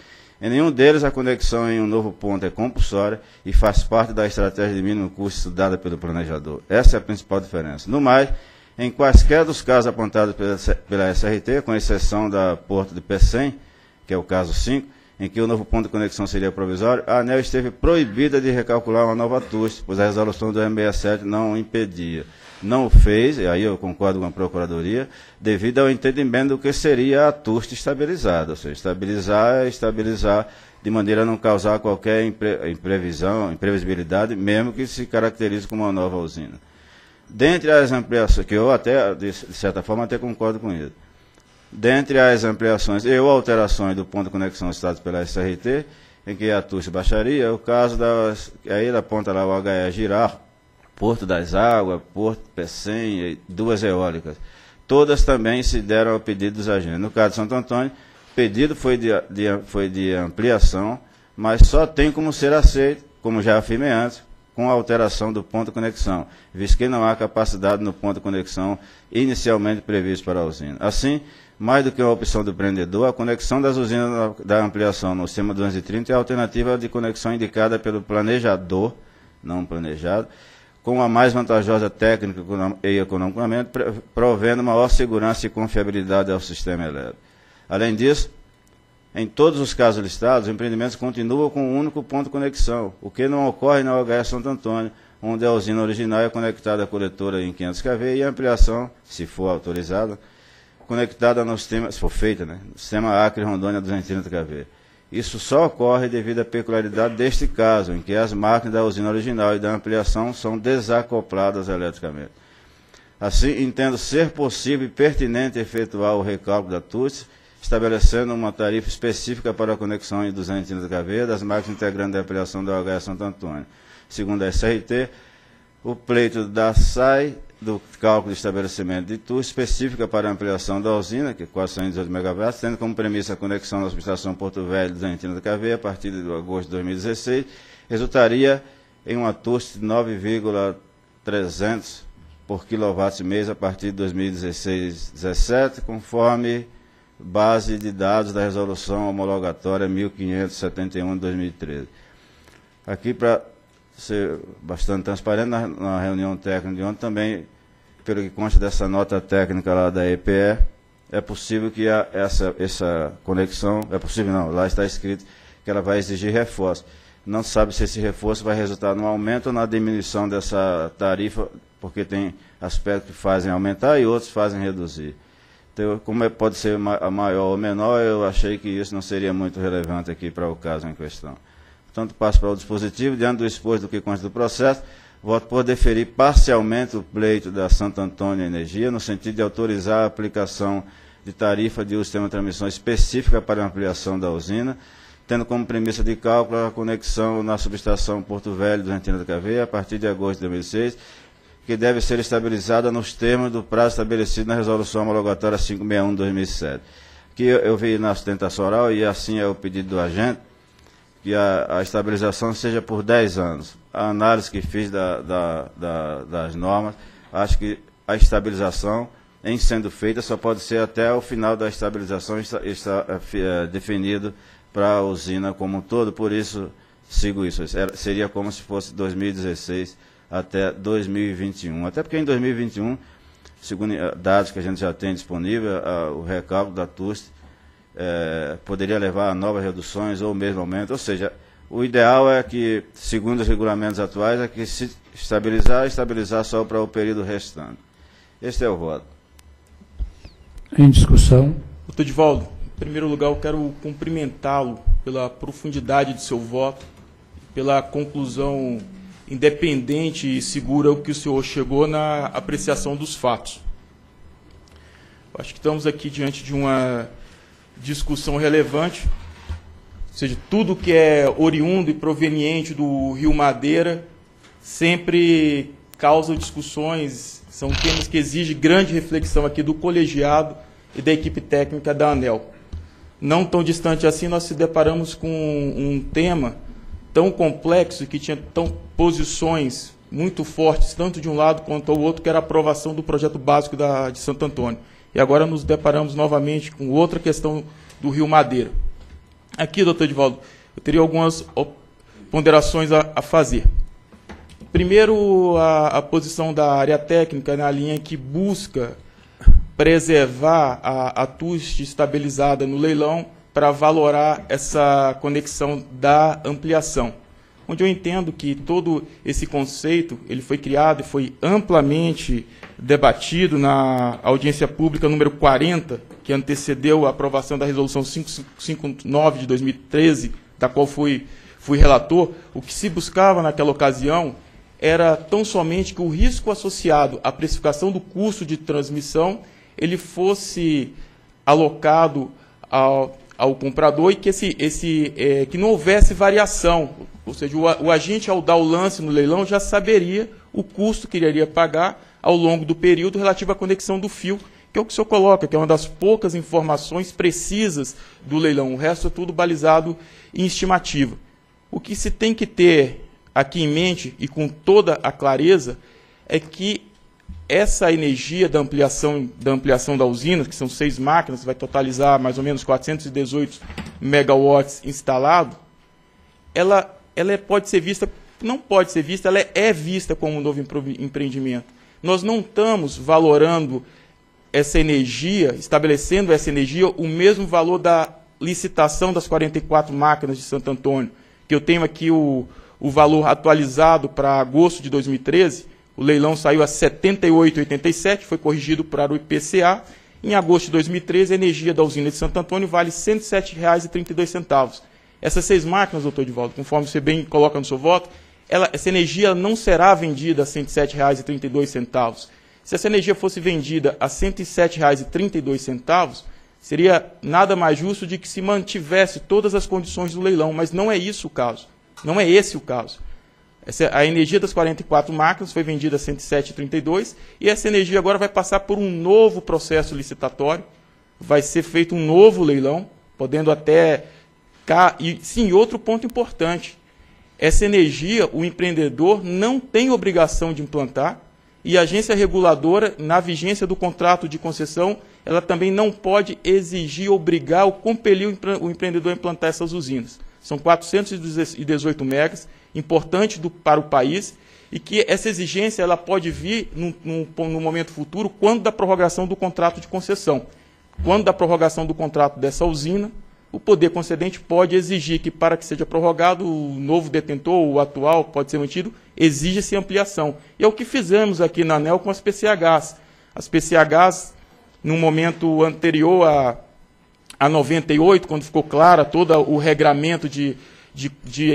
Em nenhum deles a conexão em um novo ponto é compulsória e faz parte da estratégia de mínimo custo estudada pelo planejador. Essa é a principal diferença. No mais, em quaisquer dos casos apontados pela SRT, com exceção da Porto de Pecém, que é o caso 5, em que o novo ponto de conexão seria provisório, a ANEEL esteve proibida de recalcular uma nova TUST, pois a resolução do 267 não impedia. Não o fez, e aí eu concordo com a Procuradoria, devido ao entendimento do que seria a TUST estabilizada, ou seja, estabilizar de maneira a não causar qualquer imprevisibilidade, mesmo que se caracterize como uma nova usina. Dentre as ampliações, que eu até, de certa forma, até concordo com isso, dentre as ampliações e alterações do ponto de conexão citado pela SRT, em que a TUST baixaria, o caso da ponta lá, o UHE Giral, Porto das Águas, Porto Pecém e duas eólicas. Todas também se deram ao pedido dos agentes. No caso de Santo Antônio, o pedido foi de ampliação, mas só tem como ser aceito, como já afirmei antes, com a alteração do ponto de conexão, visto que não há capacidade no ponto de conexão inicialmente previsto para a usina. Assim, mais do que uma opção do empreendedor, a conexão das usinas da ampliação no sistema 230 é a alternativa de conexão indicada pelo planejador, não planejado, com a mais vantajosa técnica e economicamente, provendo maior segurança e confiabilidade ao sistema elétrico. Além disso, em todos os casos listados, os empreendimentos continuam com um único ponto de conexão, o que não ocorre na UHS Santo Antônio, onde a usina original é conectada à coletora em 500 kV e a ampliação, se for autorizada, conectada no sistema, se for feita, né, no sistema Acre-Rondônia 230 kV. Isso só ocorre devido à peculiaridade deste caso, em que as máquinas da usina original e da ampliação são desacopladas eletricamente. Assim, entendo ser possível e pertinente efetuar o recálculo da TUST, estabelecendo uma tarifa específica para a conexão em 230 kV das máquinas integrantes da ampliação da UHS Santo Antônio. Segundo a SRT, o pleito da SAI do cálculo de estabelecimento de TUST específica para a ampliação da usina, que é 418 MW, tendo como premissa a conexão da subestação Porto Velho 230 kV a partir de agosto de 2016, resultaria em uma TUST de 9,300 por kWh a partir de 2016-17, conforme base de dados da resolução homologatória 1571 de 2013. Aqui, para ser bastante transparente, na reunião técnica de ontem também, pelo que consta dessa nota técnica lá da EPE, é possível que essa conexão, é possível não, lá está escrito que ela vai exigir reforço. Não sabe se esse reforço vai resultar no aumento ou na diminuição dessa tarifa, porque tem aspectos que fazem aumentar e outros fazem reduzir. Então, como pode ser maior ou menor, eu achei que isso não seria muito relevante aqui para o caso em questão. Portanto, passo para o dispositivo. Diante do exposto do que consta do processo, voto por deferir parcialmente o pleito da Santo Antônio Energia, no sentido de autorizar a aplicação de tarifa de uso do sistema de transmissão específica para a ampliação da usina, tendo como premissa de cálculo a conexão na subestação Porto Velho 230 kV a partir de agosto de 2006, que deve ser estabilizada nos termos do prazo estabelecido na resolução homologatória 561 de 2007. Que eu vi na sustentação oral, e assim é o pedido do agente, que a estabilização seja por 10 anos. A análise que fiz das normas, acho que a estabilização, em sendo feita, só pode ser até o final da estabilização está definido para a usina como um todo, por isso sigo isso. Seria como se fosse 2016 até 2021. Até porque em 2021, segundo dados que a gente já tem disponível, o recálculo da TUST poderia levar a novas reduções ou mesmo aumento, ou seja, o ideal é que, segundo os regulamentos atuais, é que se estabilizar só para o período restante. Este é o voto. Em discussão. Doutor Edvaldo, em primeiro lugar, eu quero cumprimentá-lo pela profundidade do seu voto, pela conclusão independente e segura que o senhor chegou na apreciação dos fatos. Acho que estamos aqui diante de uma discussão relevante, ou seja, tudo que é oriundo e proveniente do Rio Madeira sempre causa discussões, são temas que exigem grande reflexão aqui do colegiado e da equipe técnica da ANEEL. não tão distante assim, nós se deparamos com um tema tão complexo, que tinha tão posições muito fortes, tanto de um lado quanto ao outro, que era a aprovação do projeto básico de Santo Antônio. E agora nos deparamos novamente com outra questão do Rio Madeira. Aqui, doutor Edvaldo, eu teria algumas ponderações a fazer. Primeiro, a posição da área técnica na linha que busca preservar a TUST estabilizada no leilão para valorar essa conexão da ampliação, onde eu entendo que todo esse conceito ele foi criado e foi amplamente debatido na audiência pública número 40, que antecedeu a aprovação da resolução 559 de 2013, da qual fui relator. O que se buscava naquela ocasião era tão somente que o risco associado à precificação do custo de transmissão ele fosse alocado ao comprador, e que, que não houvesse variação. Ou seja, o agente, ao dar o lance no leilão, já saberia o custo que ele iria pagar ao longo do período relativo à conexão do fio, que é o que o senhor coloca, que é uma das poucas informações precisas do leilão. O resto é tudo balizado em estimativa. O que se tem que ter aqui em mente, e com toda a clareza, é que essa energia da ampliação da usina, que são 6 máquinas, vai totalizar mais ou menos 418 megawatts instalado, ela pode ser vista, não pode ser vista, ela é vista como um novo empreendimento. Nós não estamos valorando essa energia, estabelecendo essa energia, o mesmo valor da licitação das 44 máquinas de Santo Antônio, que eu tenho aqui o valor atualizado para agosto de 2013, o leilão saiu a R$ 78,87, foi corrigido para o IPCA. Em agosto de 2013, a energia da usina de Santo Antônio vale R$ 107,32. Essas 6 máquinas, doutor Edvaldo, conforme você bem coloca no seu voto, essa energia não será vendida a R$ 107,32. Se essa energia fosse vendida a R$ 107,32, seria nada mais justo de que se mantivesse todas as condições do leilão, mas não é isso o caso. Não é esse o caso. A energia das 44 máquinas foi vendida a R$ 107,32, e essa energia agora vai passar por um novo processo licitatório, vai ser feito um novo leilão, podendo até... E sim, outro ponto importante, essa energia o empreendedor não tem obrigação de implantar, e a agência reguladora, na vigência do contrato de concessão, ela também não pode exigir, obrigar ou compelir o empreendedor a implantar essas usinas. São 418 megas, importante para o país, e que essa exigência ela pode vir no momento futuro, quando da prorrogação do contrato de concessão. Quando da prorrogação do contrato dessa usina, o poder concedente pode exigir que, para que seja prorrogado, o novo detentor, o atual, pode ser mantido, exige-se ampliação. E é o que fizemos aqui na ANEEL com as PCHs. As PCHs, no momento anterior a 98, quando ficou clara todo o regramento de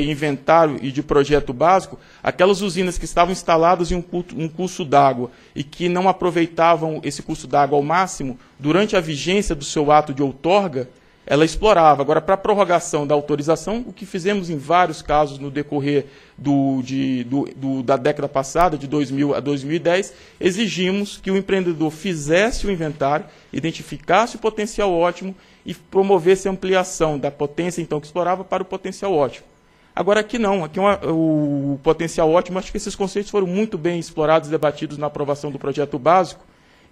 inventário e de projeto básico, aquelas usinas que estavam instaladas em um curso d'água e que não aproveitavam esse curso d'água ao máximo, durante a vigência do seu ato de outorga, ela explorava. Agora, para a prorrogação da autorização, o que fizemos em vários casos no decorrer da década passada, de 2000 a 2010, exigimos que o empreendedor fizesse o inventário, identificasse o potencial ótimo e promovesse a ampliação da potência, então, que explorava para o potencial ótimo. Agora, aqui não, aqui o potencial ótimo, acho que esses conceitos foram muito bem explorados e debatidos na aprovação do projeto básico.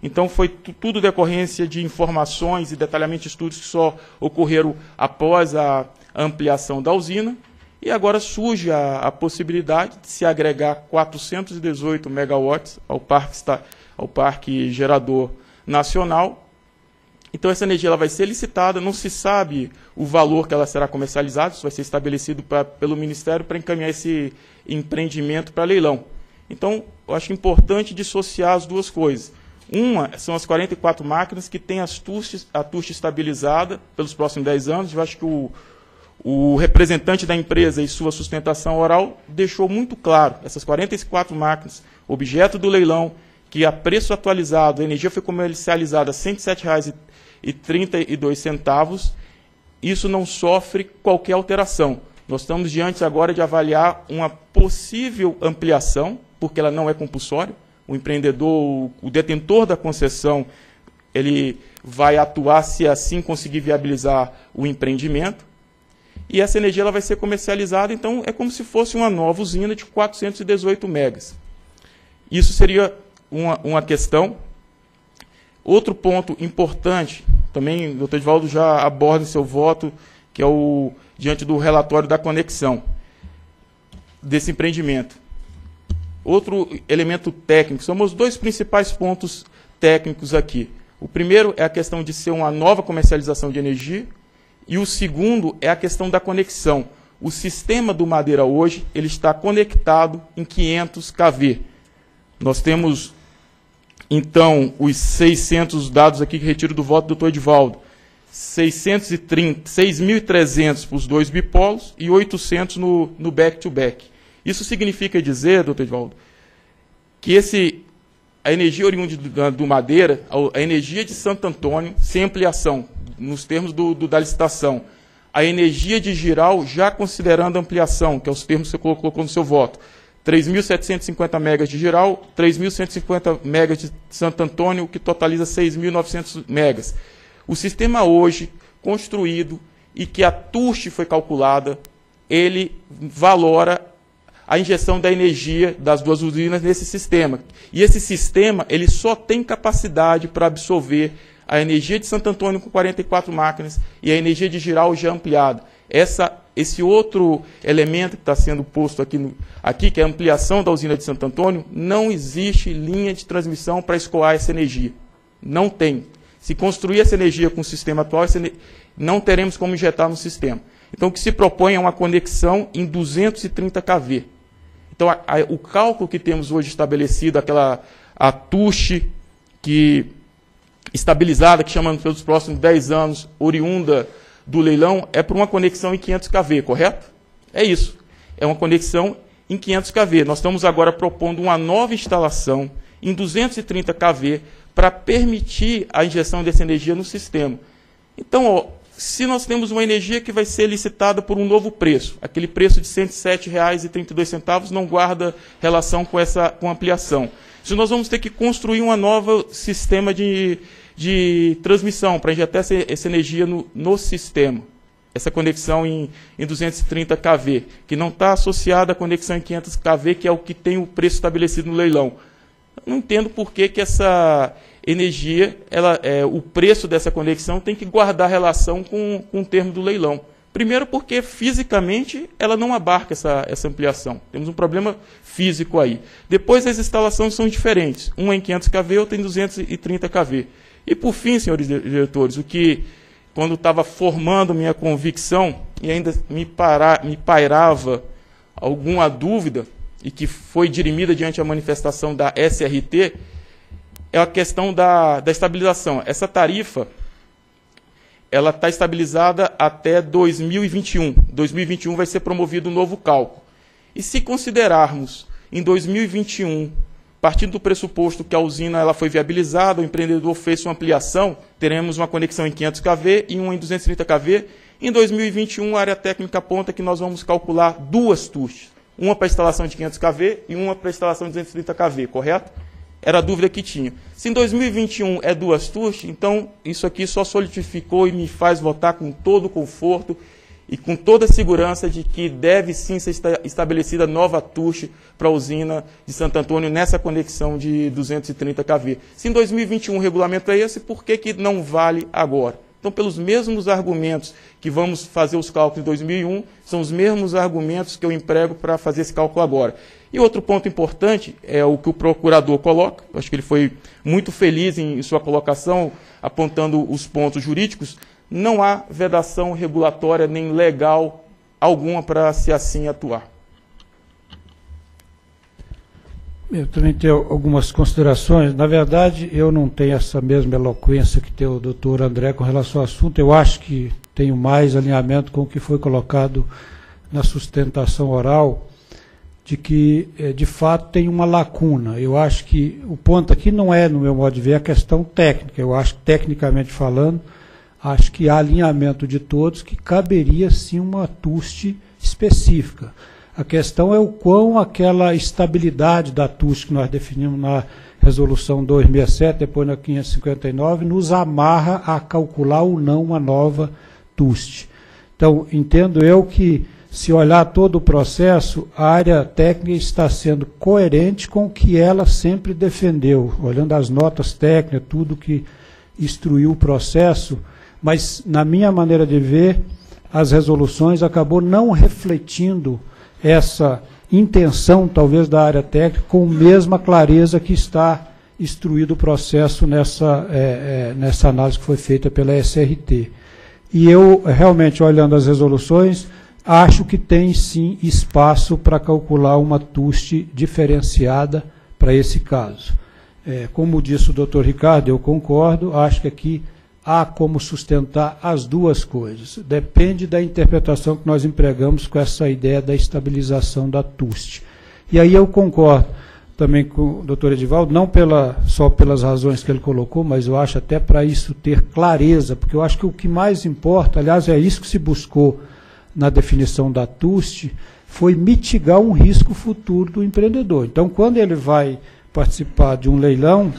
Então, foi tudo decorrência de informações e detalhamento de estudos que só ocorreram após a ampliação da usina. E agora surge a possibilidade de se agregar 418 megawatts ao parque gerador nacional. Então, essa energia ela vai ser licitada, não se sabe o valor que ela será comercializada, isso vai ser estabelecido pelo Ministério para encaminhar esse empreendimento para leilão. Então, eu acho importante dissociar as duas coisas. Uma são as 44 máquinas que têm a TUST estabilizada pelos próximos 10 anos. Eu acho que o representante da empresa e sua sustentação oral deixou muito claro. Essas 44 máquinas, objeto do leilão, que a preço atualizado, a energia foi comercializada a R$ 107,32, isso não sofre qualquer alteração. Nós estamos diante agora de avaliar uma possível ampliação, porque ela não é compulsória. O empreendedor, o detentor da concessão, ele vai atuar se assim conseguir viabilizar o empreendimento, e essa energia ela vai ser comercializada, então é como se fosse uma nova usina de 418 megas. Isso seria uma questão. Outro ponto importante, também o doutor Edvaldo já aborda em seu voto, que é o diante do relatório da conexão desse empreendimento. Outro elemento técnico, são os dois principais pontos técnicos aqui. O primeiro é a questão de ser uma nova comercialização de energia, e o segundo é a questão da conexão. O sistema do Madeira hoje ele está conectado em 500 kV. Nós temos, então, os 600 dados aqui que retiro do voto do doutor Edvaldo. 6.300 para os dois bipolos e 800 no back-to-back. Isso significa dizer, doutor Edvaldo, que a energia oriunda do Madeira, a energia de Santo Antônio, sem ampliação, nos termos da licitação, a energia de Giral, já considerando ampliação, que é os termos que você colocou no seu voto, 3.750 megas de Giral, 3.150 megas de Santo Antônio, que totaliza 6.900 megas. O sistema hoje, construído, e que a TUST foi calculada, ele valora a injeção da energia das duas usinas nesse sistema. E esse sistema ele só tem capacidade para absorver a energia de Santo Antônio com 44 máquinas e a energia de Giral já ampliada. Esse outro elemento que está sendo posto aqui, que é a ampliação da usina de Santo Antônio, não existe linha de transmissão para escoar essa energia. Não tem. Se construir essa energia com o sistema atual, não teremos como injetar no sistema. Então, o que se propõe é uma conexão em 230 kV. Então, o cálculo que temos hoje estabelecido, a TUST estabilizada, que chamamos pelos próximos 10 anos, oriunda do leilão, é para uma conexão em 500 kV, correto? É isso. É uma conexão em 500 kV. Nós estamos agora propondo uma nova instalação em 230 kV para permitir a injeção dessa energia no sistema. Então, se nós temos uma energia que vai ser licitada por um novo preço, aquele preço de R$ 107,32 não guarda relação com ampliação. Se nós vamos ter que construir um novo sistema de transmissão para injetar essa energia no sistema, essa conexão em 230 kV, que não está associada à conexão em 500 kV, que é o que tem o preço estabelecido no leilão. Eu não entendo por que essa energia, o preço dessa conexão tem que guardar relação com o termo do leilão. Primeiro porque fisicamente ela não abarca essa ampliação. Temos um problema físico aí. Depois as instalações são diferentes. Uma em 500 kV, outra em 230 kV. E por fim, senhores diretores, quando estava formando minha convicção e ainda me pairava alguma dúvida, e que foi dirimida diante da manifestação da SRT, é a questão da estabilização. Essa tarifa ela está estabilizada até 2021. 2021 vai ser promovido um novo cálculo. E se considerarmos em 2021, partindo do pressuposto que a usina foi viabilizada, o empreendedor fez uma ampliação, teremos uma conexão em 500 kV e uma em 230 kV. Em 2021, a área técnica aponta que nós vamos calcular duas TUSTs. Uma para instalação de 500 kV e uma para instalação de 230 kV, correto? Era a dúvida que tinha. Se em 2021 é duas TUST, então isso aqui só solidificou e me faz votar com todo o conforto e com toda a segurança de que deve sim ser estabelecida nova TUST para a usina de Santo Antônio nessa conexão de 230 kV. Se em 2021 o regulamento é esse, por que não vale agora? Então, pelos mesmos argumentos que vamos fazer os cálculos em 2001, são os mesmos argumentos que eu emprego para fazer esse cálculo agora. E outro ponto importante é o que o procurador coloca, eu acho que ele foi muito feliz em sua colocação, apontando os pontos jurídicos, não há vedação regulatória nem legal alguma para se assim atuar. Eu também tenho algumas considerações. Na verdade, eu não tenho essa mesma eloquência que tem o doutor André com relação ao assunto. Eu acho que tenho mais alinhamento com o que foi colocado na sustentação oral, de que, de fato, tem uma lacuna. Eu acho que o ponto aqui não é, no meu modo de ver, a questão técnica. Eu acho que, tecnicamente falando, acho que há alinhamento de todos que caberia, sim, uma TUST específica. A questão é o quão aquela estabilidade da TUST que nós definimos na resolução 267, depois na 559, nos amarra a calcular ou não uma nova TUST. Então, entendo eu que, se olhar todo o processo, a área técnica está sendo coerente com o que ela sempre defendeu, olhando as notas técnicas, tudo que instruiu o processo, mas, na minha maneira de ver, as resoluções acabou não refletindo essa intenção, talvez, da área técnica, com a mesma clareza que está instruído o processo nessa análise que foi feita pela SRT. E eu, realmente, olhando as resoluções, acho que tem, sim, espaço para calcular uma TUST diferenciada para esse caso. Como disse o doutor Ricardo, eu concordo, acho que aqui há como sustentar as duas coisas. Depende da interpretação que nós empregamos com essa ideia da estabilização da TUST. E aí eu concordo também com o doutor Edvaldo, não só pelas razões que ele colocou, mas eu acho até para isso ter clareza, porque eu acho que o que mais importa, aliás, é isso que se buscou na definição da TUST, foi mitigar um risco futuro do empreendedor. Então, quando ele vai participar de um leilão,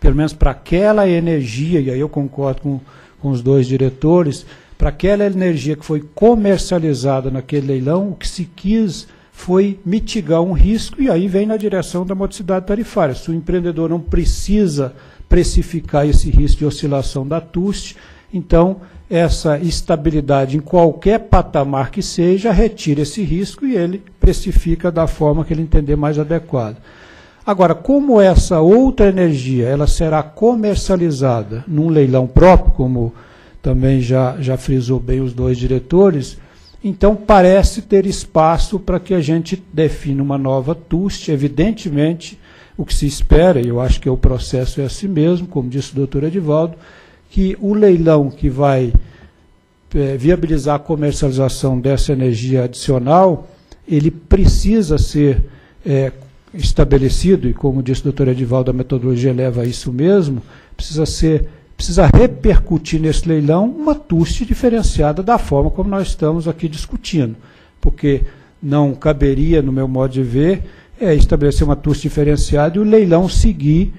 pelo menos para aquela energia, e aí eu concordo com os dois diretores, para aquela energia que foi comercializada naquele leilão, o que se quis foi mitigar um risco, e aí vem na direção da modicidade tarifária. Se o empreendedor não precisa precificar esse risco de oscilação da TUST, então essa estabilidade em qualquer patamar que seja, retira esse risco e ele precifica da forma que ele entender mais adequada. Agora, como essa outra energia ela será comercializada num leilão próprio, como também já frisou bem os dois diretores, então parece ter espaço para que a gente defina uma nova TUST. Evidentemente, o que se espera, e eu acho que o processo é assim mesmo, como disse o doutor Edvaldo, que o leilão que vai viabilizar a comercialização dessa energia adicional, ele precisa ser estabelecido, e como disse o doutor Edvaldo, a metodologia leva a isso mesmo, precisa repercutir nesse leilão uma TUST diferenciada da forma como nós estamos aqui discutindo, porque não caberia, no meu modo de ver, estabelecer uma TUST diferenciada e o leilão seguir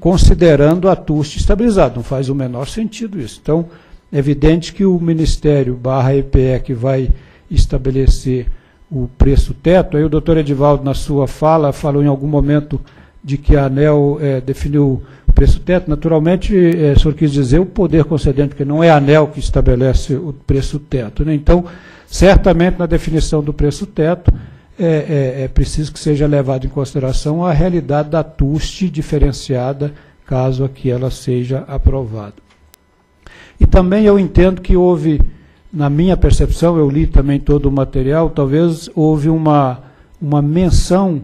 considerando a TUST estabilizada. Não faz o menor sentido isso. Então, é evidente que o Ministério / EPE que vai estabelecer o preço teto, aí o doutor Edvaldo, na sua fala, falou em algum momento de que a ANEEL definiu o preço teto. Naturalmente, o senhor quis dizer o poder concedente, porque não é a ANEEL que estabelece o preço teto, né? Então, certamente, na definição do preço teto, é preciso que seja levado em consideração a realidade da TUST diferenciada, caso aqui ela seja aprovada. E também eu entendo que houve, na minha percepção, eu li também todo o material, talvez houve uma menção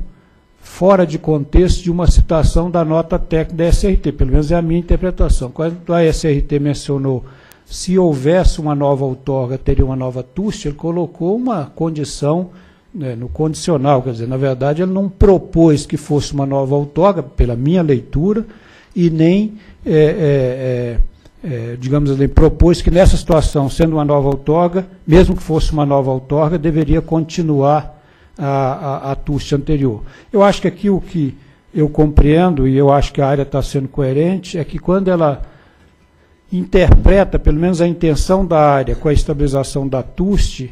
fora de contexto de uma citação da nota técnica da SRT, pelo menos é a minha interpretação. Quando a SRT mencionou se houvesse uma nova outorga, teria uma nova TUST, ele colocou uma condição, né, no condicional, quer dizer, na verdade ele não propôs que fosse uma nova outorga, pela minha leitura, e nem... digamos assim, propôs que nessa situação, sendo uma nova outorga, mesmo que fosse uma nova outorga, deveria continuar a TUST anterior. Eu acho que aqui o que eu compreendo, e eu acho que a área está sendo coerente, é que quando ela interpreta, pelo menos a intenção da área com a estabilização da TUST,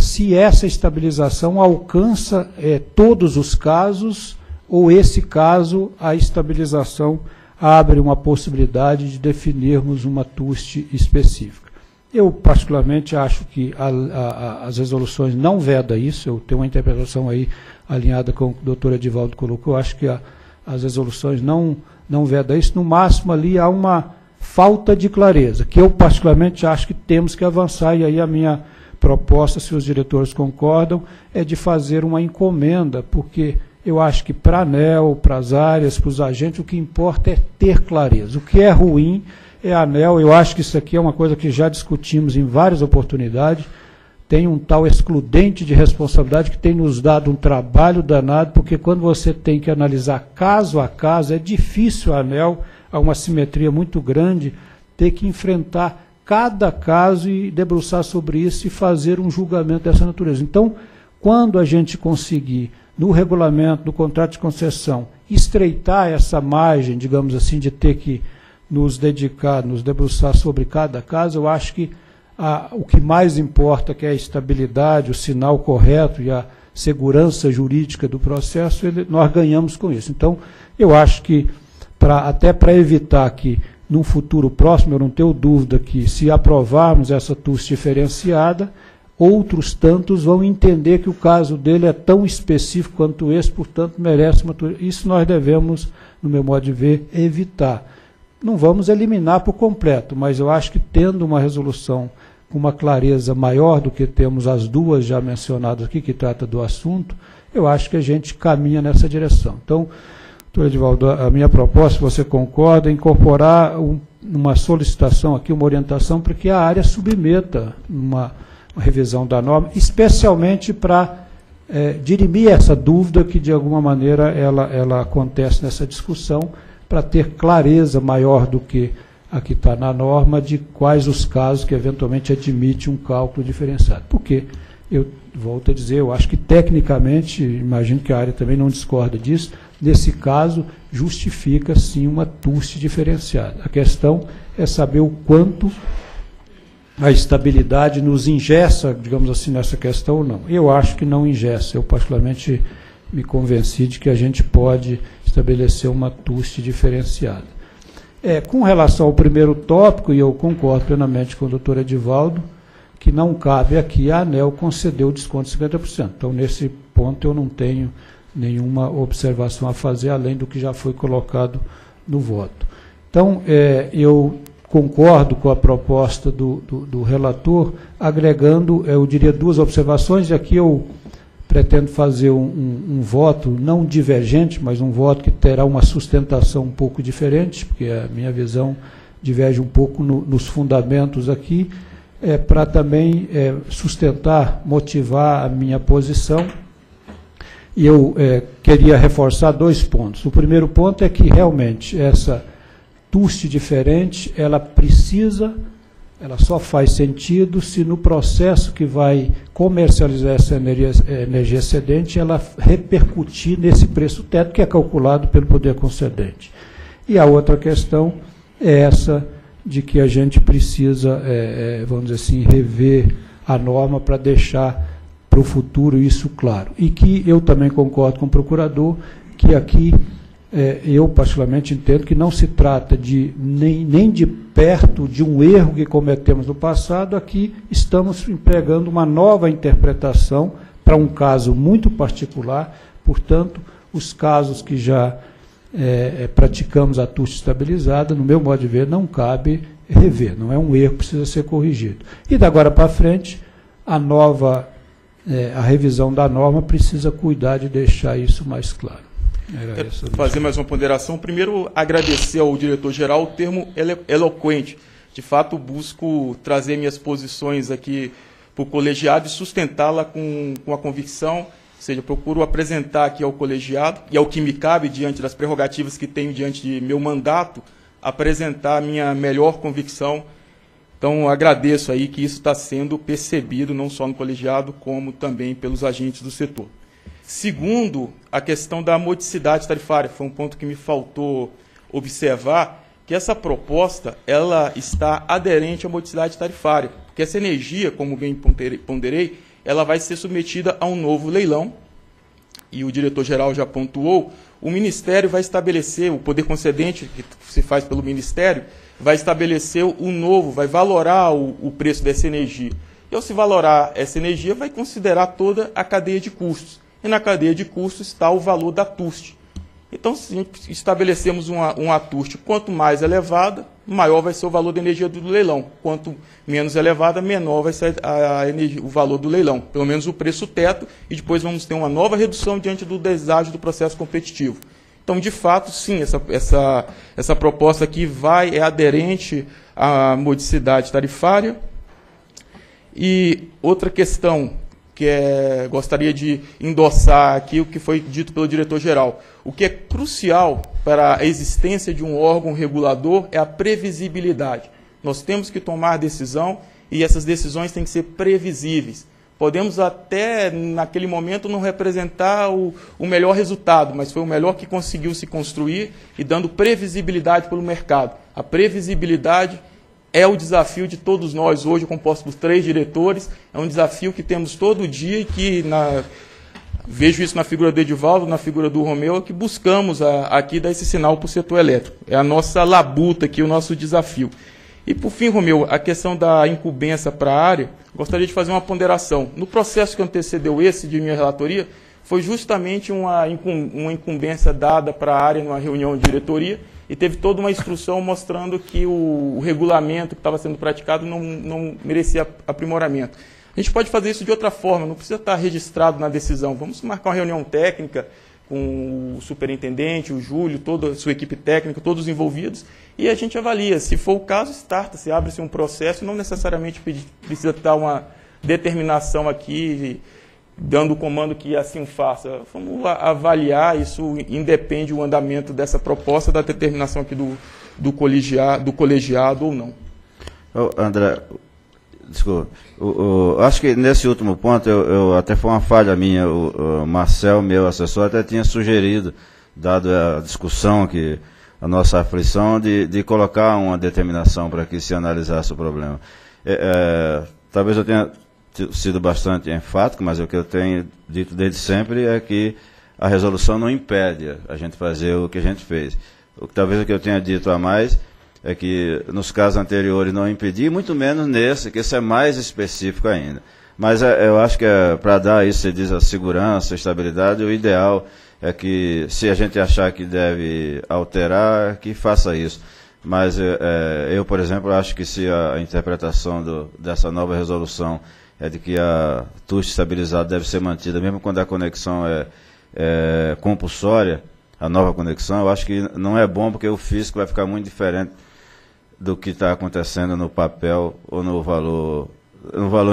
se essa estabilização alcança todos os casos, ou esse caso, a estabilização abre uma possibilidade de definirmos uma TUST específica. Eu, particularmente, acho que as resoluções não vedam isso, eu tenho uma interpretação aí alinhada com o que o doutor Edvaldo colocou, acho que as resoluções não vedam isso, no máximo ali há uma falta de clareza, que eu, particularmente, acho que temos que avançar, e aí a minha proposta, se os diretores concordam, é de fazer uma encomenda, porque eu acho que para a ANEEL, para as áreas, para os agentes, o que importa é ter clareza. O que é ruim é a ANEEL. Eu acho que isso aqui é uma coisa que já discutimos em várias oportunidades. Tem um tal excludente de responsabilidade que tem nos dado um trabalho danado, porque quando você tem que analisar caso a caso, é difícil a ANEEL, há uma simetria muito grande, ter que enfrentar cada caso e debruçar sobre isso e fazer um julgamento dessa natureza. Então, Quando a gente conseguir, no regulamento do contrato de concessão, estreitar essa margem, digamos assim, de ter que nos dedicar, nos debruçar sobre cada caso, eu acho que o que mais importa, que é a estabilidade, o sinal correto e a segurança jurídica do processo, nós ganhamos com isso. Então, eu acho que, até para evitar que, num futuro próximo, eu não tenho dúvida que, se aprovarmos essa TUST diferenciada, outros tantos vão entender que o caso dele é tão específico quanto esse, portanto, merece uma TUST. Isso nós devemos, no meu modo de ver, evitar. Não vamos eliminar por completo, mas eu acho que tendo uma resolução com uma clareza maior do que temos as duas já mencionadas aqui, que trata do assunto, eu acho que a gente caminha nessa direção. Então, doutor Edvaldo, a minha proposta, se você concorda, é incorporar uma solicitação aqui, uma orientação, para que a área submeta uma revisão da norma, especialmente para dirimir essa dúvida que, de alguma maneira, ela acontece nessa discussão, para ter clareza maior do que a que está na norma, de quais os casos que eventualmente admite um cálculo diferenciado. Porque, eu volto a dizer, eu acho que tecnicamente, imagino que a área também não discorda disso, nesse caso justifica sim uma TUST diferenciada. A questão é saber o quanto a estabilidade nos ingessa, digamos assim, nessa questão ou não. Eu acho que não ingessa, eu particularmente me convenci de que a gente pode estabelecer uma TUST diferenciada. Com relação ao primeiro tópico, e eu concordo plenamente com o doutor Edvaldo, que não cabe aqui, a ANEEL concedeu o desconto de 50%. Então, nesse ponto, eu não tenho nenhuma observação a fazer, além do que já foi colocado no voto. Então, eu concordo com a proposta do relator, agregando, eu diria, duas observações, e aqui eu pretendo fazer um voto não divergente, mas um voto que terá uma sustentação um pouco diferente, porque a minha visão diverge um pouco nos fundamentos aqui, para também sustentar, motivar a minha posição. E eu queria reforçar dois pontos. O primeiro ponto é que, realmente, essa TUST diferente, ela só faz sentido se no processo que vai comercializar essa energia excedente, ela repercutir nesse preço teto que é calculado pelo poder concedente. E a outra questão é essa de que a gente precisa, vamos dizer assim, rever a norma para deixar para o futuro isso claro. E que eu também concordo com o procurador que aqui, eu, particularmente, entendo que não se trata nem de perto de um erro que cometemos no passado, aqui estamos empregando uma nova interpretação para um caso muito particular, portanto, os casos que já praticamos a TUST estabilizada, no meu modo de ver, não cabe rever, não é um erro que precisa ser corrigido. E da agora para frente, a revisão da norma precisa cuidar de deixar isso mais claro. Fazer mais uma ponderação. Primeiro, agradecer ao diretor-geral o termo eloquente. De fato, busco trazer minhas posições aqui para o colegiado e sustentá-la com a convicção, ou seja, procuro apresentar aqui ao colegiado e ao que me cabe, diante das prerrogativas que tenho diante de meu mandato, apresentar a minha melhor convicção. Então, agradeço aí que isso está sendo percebido, não só no colegiado, como também pelos agentes do setor. Segundo, a questão da modicidade tarifária, foi um ponto que me faltou observar, que essa proposta ela está aderente à modicidade tarifária, porque essa energia, como bem ponderei, ela vai ser submetida a um novo leilão, e o diretor-geral já pontuou, o Ministério vai estabelecer, o poder concedente, que se faz pelo Ministério, vai estabelecer o novo, vai valorar o preço dessa energia. E ao se valorar essa energia, vai considerar toda a cadeia de custos. E na cadeia de custos está o valor da TUST. Então, se estabelecemos uma TUST quanto mais elevada, maior vai ser o valor da energia do leilão. Quanto menos elevada, menor vai ser o valor do leilão. Pelo menos o preço teto, e depois vamos ter uma nova redução diante do deságio do processo competitivo. Então, de fato, sim, essa proposta aqui é aderente à modicidade tarifária. E outra questão que gostaria de endossar aqui o que foi dito pelo diretor-geral. O que é crucial para a existência de um órgão regulador é a previsibilidade. Nós temos que tomar decisão e essas decisões têm que ser previsíveis. Podemos até, naquele momento, não representar o melhor resultado, mas foi o melhor que conseguiu se construir e dando previsibilidade pelo mercado. A previsibilidade é o desafio de todos nós. Hoje, composto por 3 diretores, é um desafio que temos todo dia e que, vejo isso na figura do Edvaldo, na figura do Romeu, que buscamos aqui dar esse sinal para o setor elétrico. É a nossa labuta aqui, o nosso desafio. E, por fim, Romeu, a questão da incumbência para a área, gostaria de fazer uma ponderação. No processo que antecedeu esse de minha relatoria, foi justamente uma incumbência dada para a área numa reunião de diretoria e teve toda uma instrução mostrando que o regulamento que estava sendo praticado não merecia aprimoramento. A gente pode fazer isso de outra forma, não precisa estar registrado na decisão. Vamos marcar uma reunião técnica com o superintendente, o Júlio, toda a sua equipe técnica, todos os envolvidos, e a gente avalia. Se for o caso, starta-se, abre-se um processo, não necessariamente precisa estar uma determinação aqui, dando o comando que assim faça. Vamos avaliar, isso independe o andamento dessa proposta, da determinação aqui do colegiado ou não. André, desculpa. Acho que nesse último ponto, até foi uma falha minha, o Marcel, meu assessor, até tinha sugerido, dado a discussão, que a nossa aflição, de colocar uma determinação para que se analisasse o problema. Talvez eu tenha sido bastante enfático, mas o que eu tenho dito desde sempre é que a resolução não impede a gente fazer o que a gente fez. Talvez o que eu tenha dito a mais é que nos casos anteriores não impedi, muito menos nesse, que esse é mais específico ainda. Mas eu acho que para dar isso, se diz a segurança, a estabilidade, o ideal é que, se a gente achar que deve alterar, que faça isso. Mas eu, por exemplo, acho que se a interpretação dessa nova resolução é de que a TUST estabilizada deve ser mantida, mesmo quando a conexão é compulsória, a nova conexão, eu acho que não é bom, porque o físico vai ficar muito diferente do que está acontecendo no papel ou no valor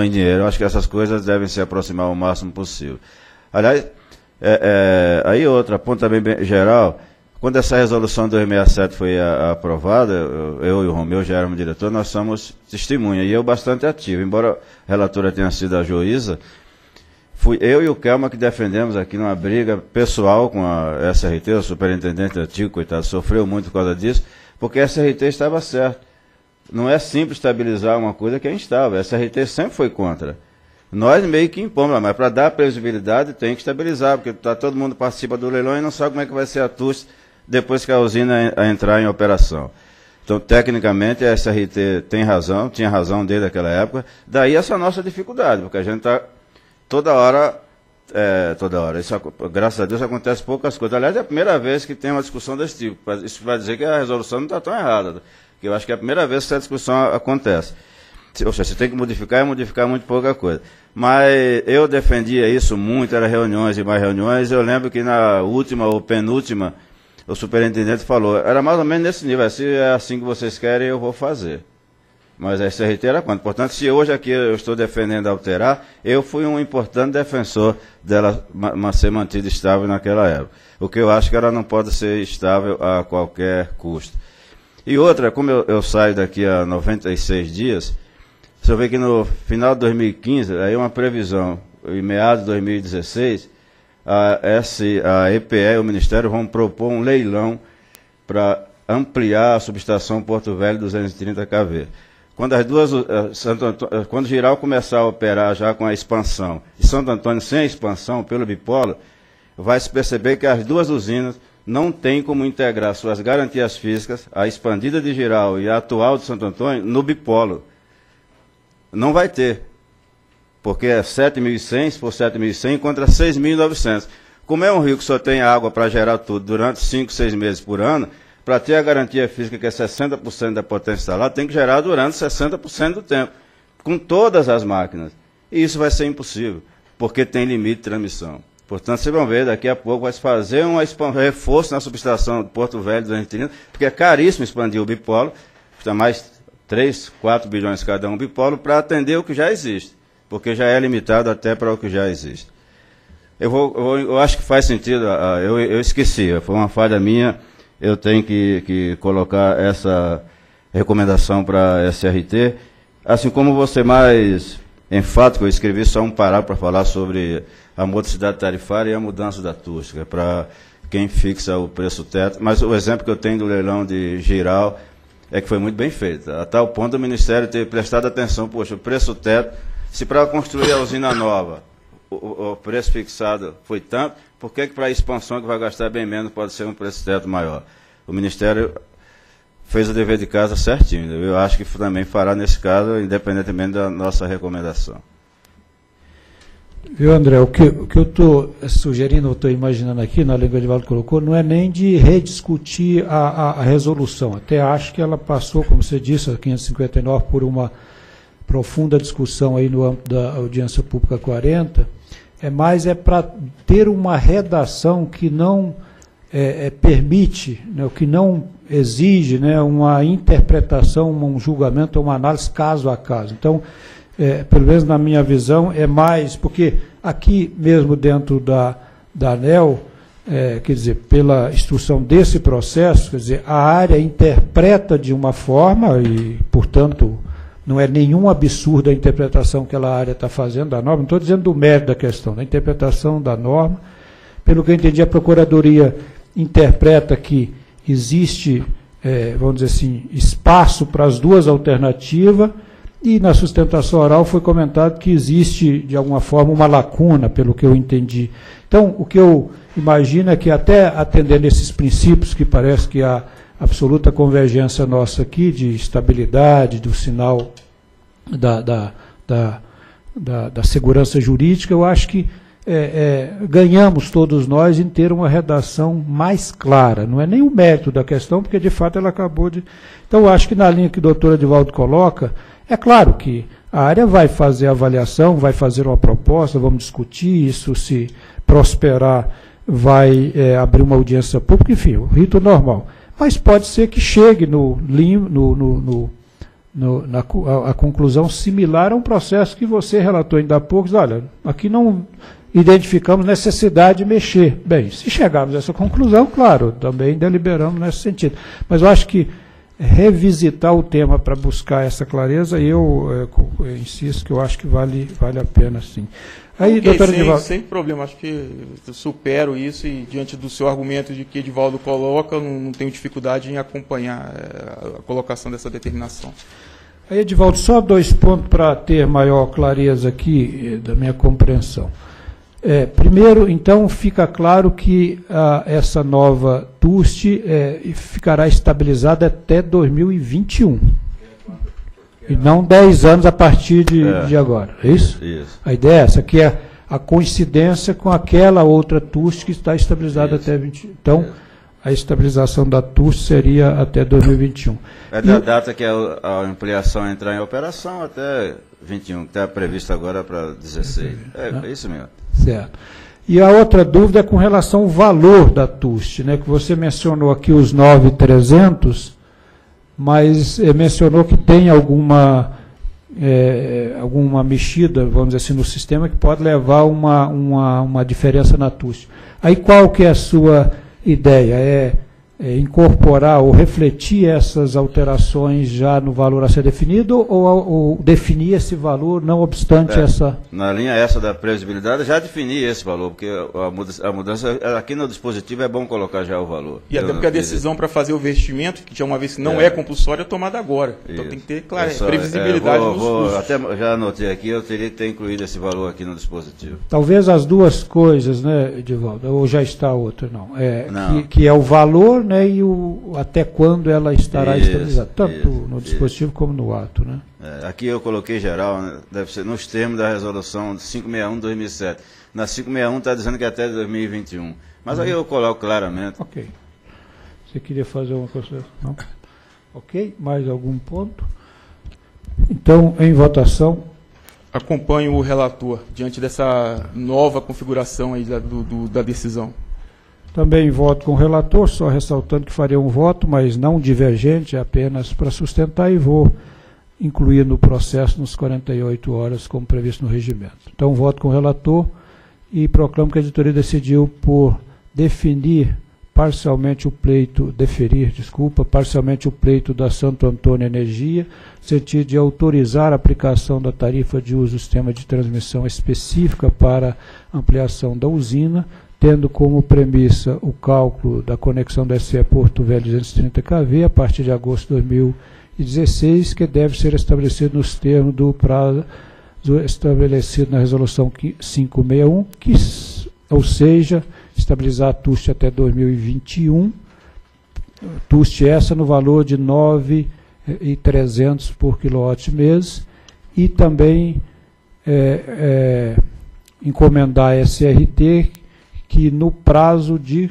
em dinheiro. Eu acho que essas coisas devem se aproximar o máximo possível. Aliás, aí outro ponto também bem geral, quando essa resolução 267 foi aprovada, eu e o Romeu já éramos diretor, nós somos testemunha, e eu bastante ativo, embora a relatora tenha sido a juíza, fui eu e o Kelma que defendemos aqui numa briga pessoal com a SRT, o superintendente antigo, coitado, sofreu muito por causa disso, porque a SRT estava certa. Não é simples estabilizar uma coisa que é instável, a SRT sempre foi contra. Nós meio que impomos, mas para dar previsibilidade tem que estabilizar, porque todo mundo participa do leilão e não sabe como é que vai ser a TUST depois que a usina entrar em operação. Então, tecnicamente, a SRT tem razão, tinha razão desde aquela época, daí essa nossa dificuldade, porque a gente está... Toda hora. Isso, graças a Deus, acontece poucas coisas. Aliás, é a primeira vez que tem uma discussão desse tipo. Isso vai dizer que a resolução não está tão errada. Que eu acho que é a primeira vez que essa discussão acontece. Ou seja, você tem que modificar e modificar muito pouca coisa. Mas eu defendia isso muito, eram reuniões e mais reuniões. Eu lembro que na última ou penúltima, o superintendente falou, era mais ou menos nesse nível, se é assim que vocês querem, eu vou fazer. Mas a SRT era quanto? Portanto, se hoje aqui eu estou defendendo alterar, eu fui um importante defensor dela ser mantida estável naquela época. O que eu acho que ela não pode ser estável a qualquer custo. E outra, como eu saio daqui a 96 dias, você vê que no final de 2015, aí uma previsão, em meados de 2016, a EPE e o Ministério vão propor um leilão para ampliar a subestação Porto Velho 230 kV. Quando as duas, quando Giral começar a operar já com a expansão, e Santo Antônio sem a expansão, pelo bipolo, vai se perceber que as duas usinas não têm como integrar suas garantias físicas, a expandida de Giral e a atual de Santo Antônio, no bipolo. Não vai ter, porque é 7.100 por 7.100 contra 6.900. Como é um rio que só tem água para gerar tudo durante 5, 6 meses por ano, para ter a garantia física que é 60% da potência instalada, tem que gerar durante 60% do tempo, com todas as máquinas. E isso vai ser impossível, porque tem limite de transmissão. Portanto, vocês vão ver, daqui a pouco vai se fazer um reforço na subestação do Porto Velho 230, porque é caríssimo expandir o bipolo, custa mais 3, 4 bilhões cada um bipolo, para atender o que já existe, porque já é limitado até para o que já existe. Eu acho que faz sentido, eu esqueci, foi uma falha minha, eu tenho que colocar essa recomendação para a SRT. Assim como você mais enfático, eu escrevi só um parágrafo para falar sobre a modicidade tarifária e a mudança da TUST, para quem fixa o preço teto. Mas o exemplo que eu tenho do leilão de Giral é que foi muito bem feito, a tal ponto do Ministério ter prestado atenção, poxa, o preço teto, se para construir a usina nova o preço fixado foi tanto, por que para a expansão que vai gastar bem menos pode ser um preço teto maior? O Ministério fez o dever de casa certinho, eu acho que também fará nesse caso, independentemente da nossa recomendação. Viu, André, o que eu estou sugerindo, eu estou imaginando aqui, na língua de Valdo colocou, não é nem de rediscutir a resolução, até acho que ela passou, como você disse, a 559, por uma profunda discussão aí no âmbito da audiência pública 40, mas é para ter uma redação que não permite, né, que não exige, né, uma interpretação, um julgamento, uma análise caso a caso. Então, pelo menos na minha visão, é mais, porque aqui mesmo dentro da ANEEL, quer dizer, pela instrução desse processo, quer dizer, a área interpreta de uma forma e, portanto, não é nenhum absurdo a interpretação que a área está fazendo da norma, não estou dizendo do mérito da questão, da interpretação da norma. Pelo que eu entendi, a Procuradoria interpreta que existe, vamos dizer assim, espaço para as duas alternativas, e na sustentação oral foi comentado que existe, de alguma forma, uma lacuna, pelo que eu entendi. Então, o que eu imagino é que, até atendendo esses princípios, que parece que há absoluta convergência nossa aqui, de estabilidade, do sinal da segurança jurídica, eu acho que ganhamos todos nós em ter uma redação mais clara. Não é nem o mérito da questão, porque, de fato, ela acabou de... Então, eu acho que, na linha que o doutor Edvaldo coloca, é claro que a área vai fazer a avaliação, vai fazer uma proposta, vamos discutir isso, se prosperar, vai abrir uma audiência pública, enfim, o rito normal. Mas pode ser que chegue na conclusão similar a um processo que você relatou ainda há pouco, olha, aqui não identificamos necessidade de mexer. Bem, se chegarmos a essa conclusão, claro, também deliberamos nesse sentido. Mas eu acho que revisitar o tema para buscar essa clareza, eu insisto que eu acho que vale a pena, sim. Aí, okay, doutor Edvaldo... Sem problema, acho que eu supero isso e, diante do seu argumento de que Edvaldo coloca, não tenho dificuldade em acompanhar a colocação dessa determinação. Aí, Edvaldo, só dois pontos para ter maior clareza aqui da minha compreensão. Primeiro, então, fica claro que essa nova TUST ficará estabilizada até 2021. E não 10 anos a partir de agora, é isso? Isso. A ideia é essa, que é a coincidência com aquela outra TUST que está estabilizada até 2021. Então, a estabilização da TUST seria até 2021. É da data que a ampliação entrar em operação até 21, que está prevista agora para 16. É isso mesmo. Certo. E a outra dúvida é com relação ao valor da TUST, né, que você mencionou aqui os 9.300, mas mencionou que tem alguma mexida, vamos dizer assim, no sistema que pode levar uma diferença na TUST. Aí qual que é a sua ideia? É incorporar ou refletir essas alterações já no valor a ser definido ou definir esse valor, não obstante essa... Na linha essa da previsibilidade, já defini esse valor, porque a mudança aqui no dispositivo é bom colocar já o valor. E até porque a decisão para fazer o investimento, que de uma vez não é compulsória, é tomada agora. Então tem que ter, claro, previsibilidade nos custos. Até já anotei aqui, eu teria que ter incluído esse valor aqui no dispositivo. Talvez as duas coisas, né, Edvaldo? Ou já está outra, não. Não. Que é o valor, né, e até quando ela estará estabilizada, tanto no dispositivo como no ato. Né? Aqui eu coloquei geral, né, deve ser nos termos da resolução 561/2007. Na 561 está dizendo que é até 2021, mas aí eu coloco claramente. Ok. Você queria fazer uma consideração? Não? Ok, mais algum ponto? Então, em votação... Acompanho o relator diante dessa nova configuração aí da decisão. Também voto com o relator, só ressaltando que faria um voto, mas não divergente, apenas para sustentar, e vou incluir no processo nos 48 horas, como previsto no regimento. Então, voto com o relator e proclamo que a editoria decidiu por definir parcialmente o pleito da Santo Antônio Energia, no sentido de autorizar a aplicação da tarifa de uso do sistema de transmissão específica para ampliação da usina, tendo como premissa o cálculo da conexão da SE Porto Velho 230 kV a partir de agosto de 2016, que deve ser estabelecido nos termos do prazo estabelecido na resolução 561, que, ou seja, estabilizar a TUST até 2021, TUST essa no valor de R$ 9.300 por quilowatt-mês, e também encomendar a SRT que no prazo de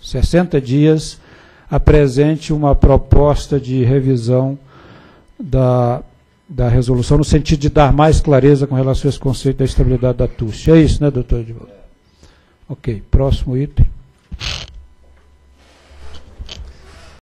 60 dias apresente uma proposta de revisão da resolução, no sentido de dar mais clareza com relação a esse conceito da estabilidade da TUST. É isso, né, doutor Edvaldo? Ok, próximo item.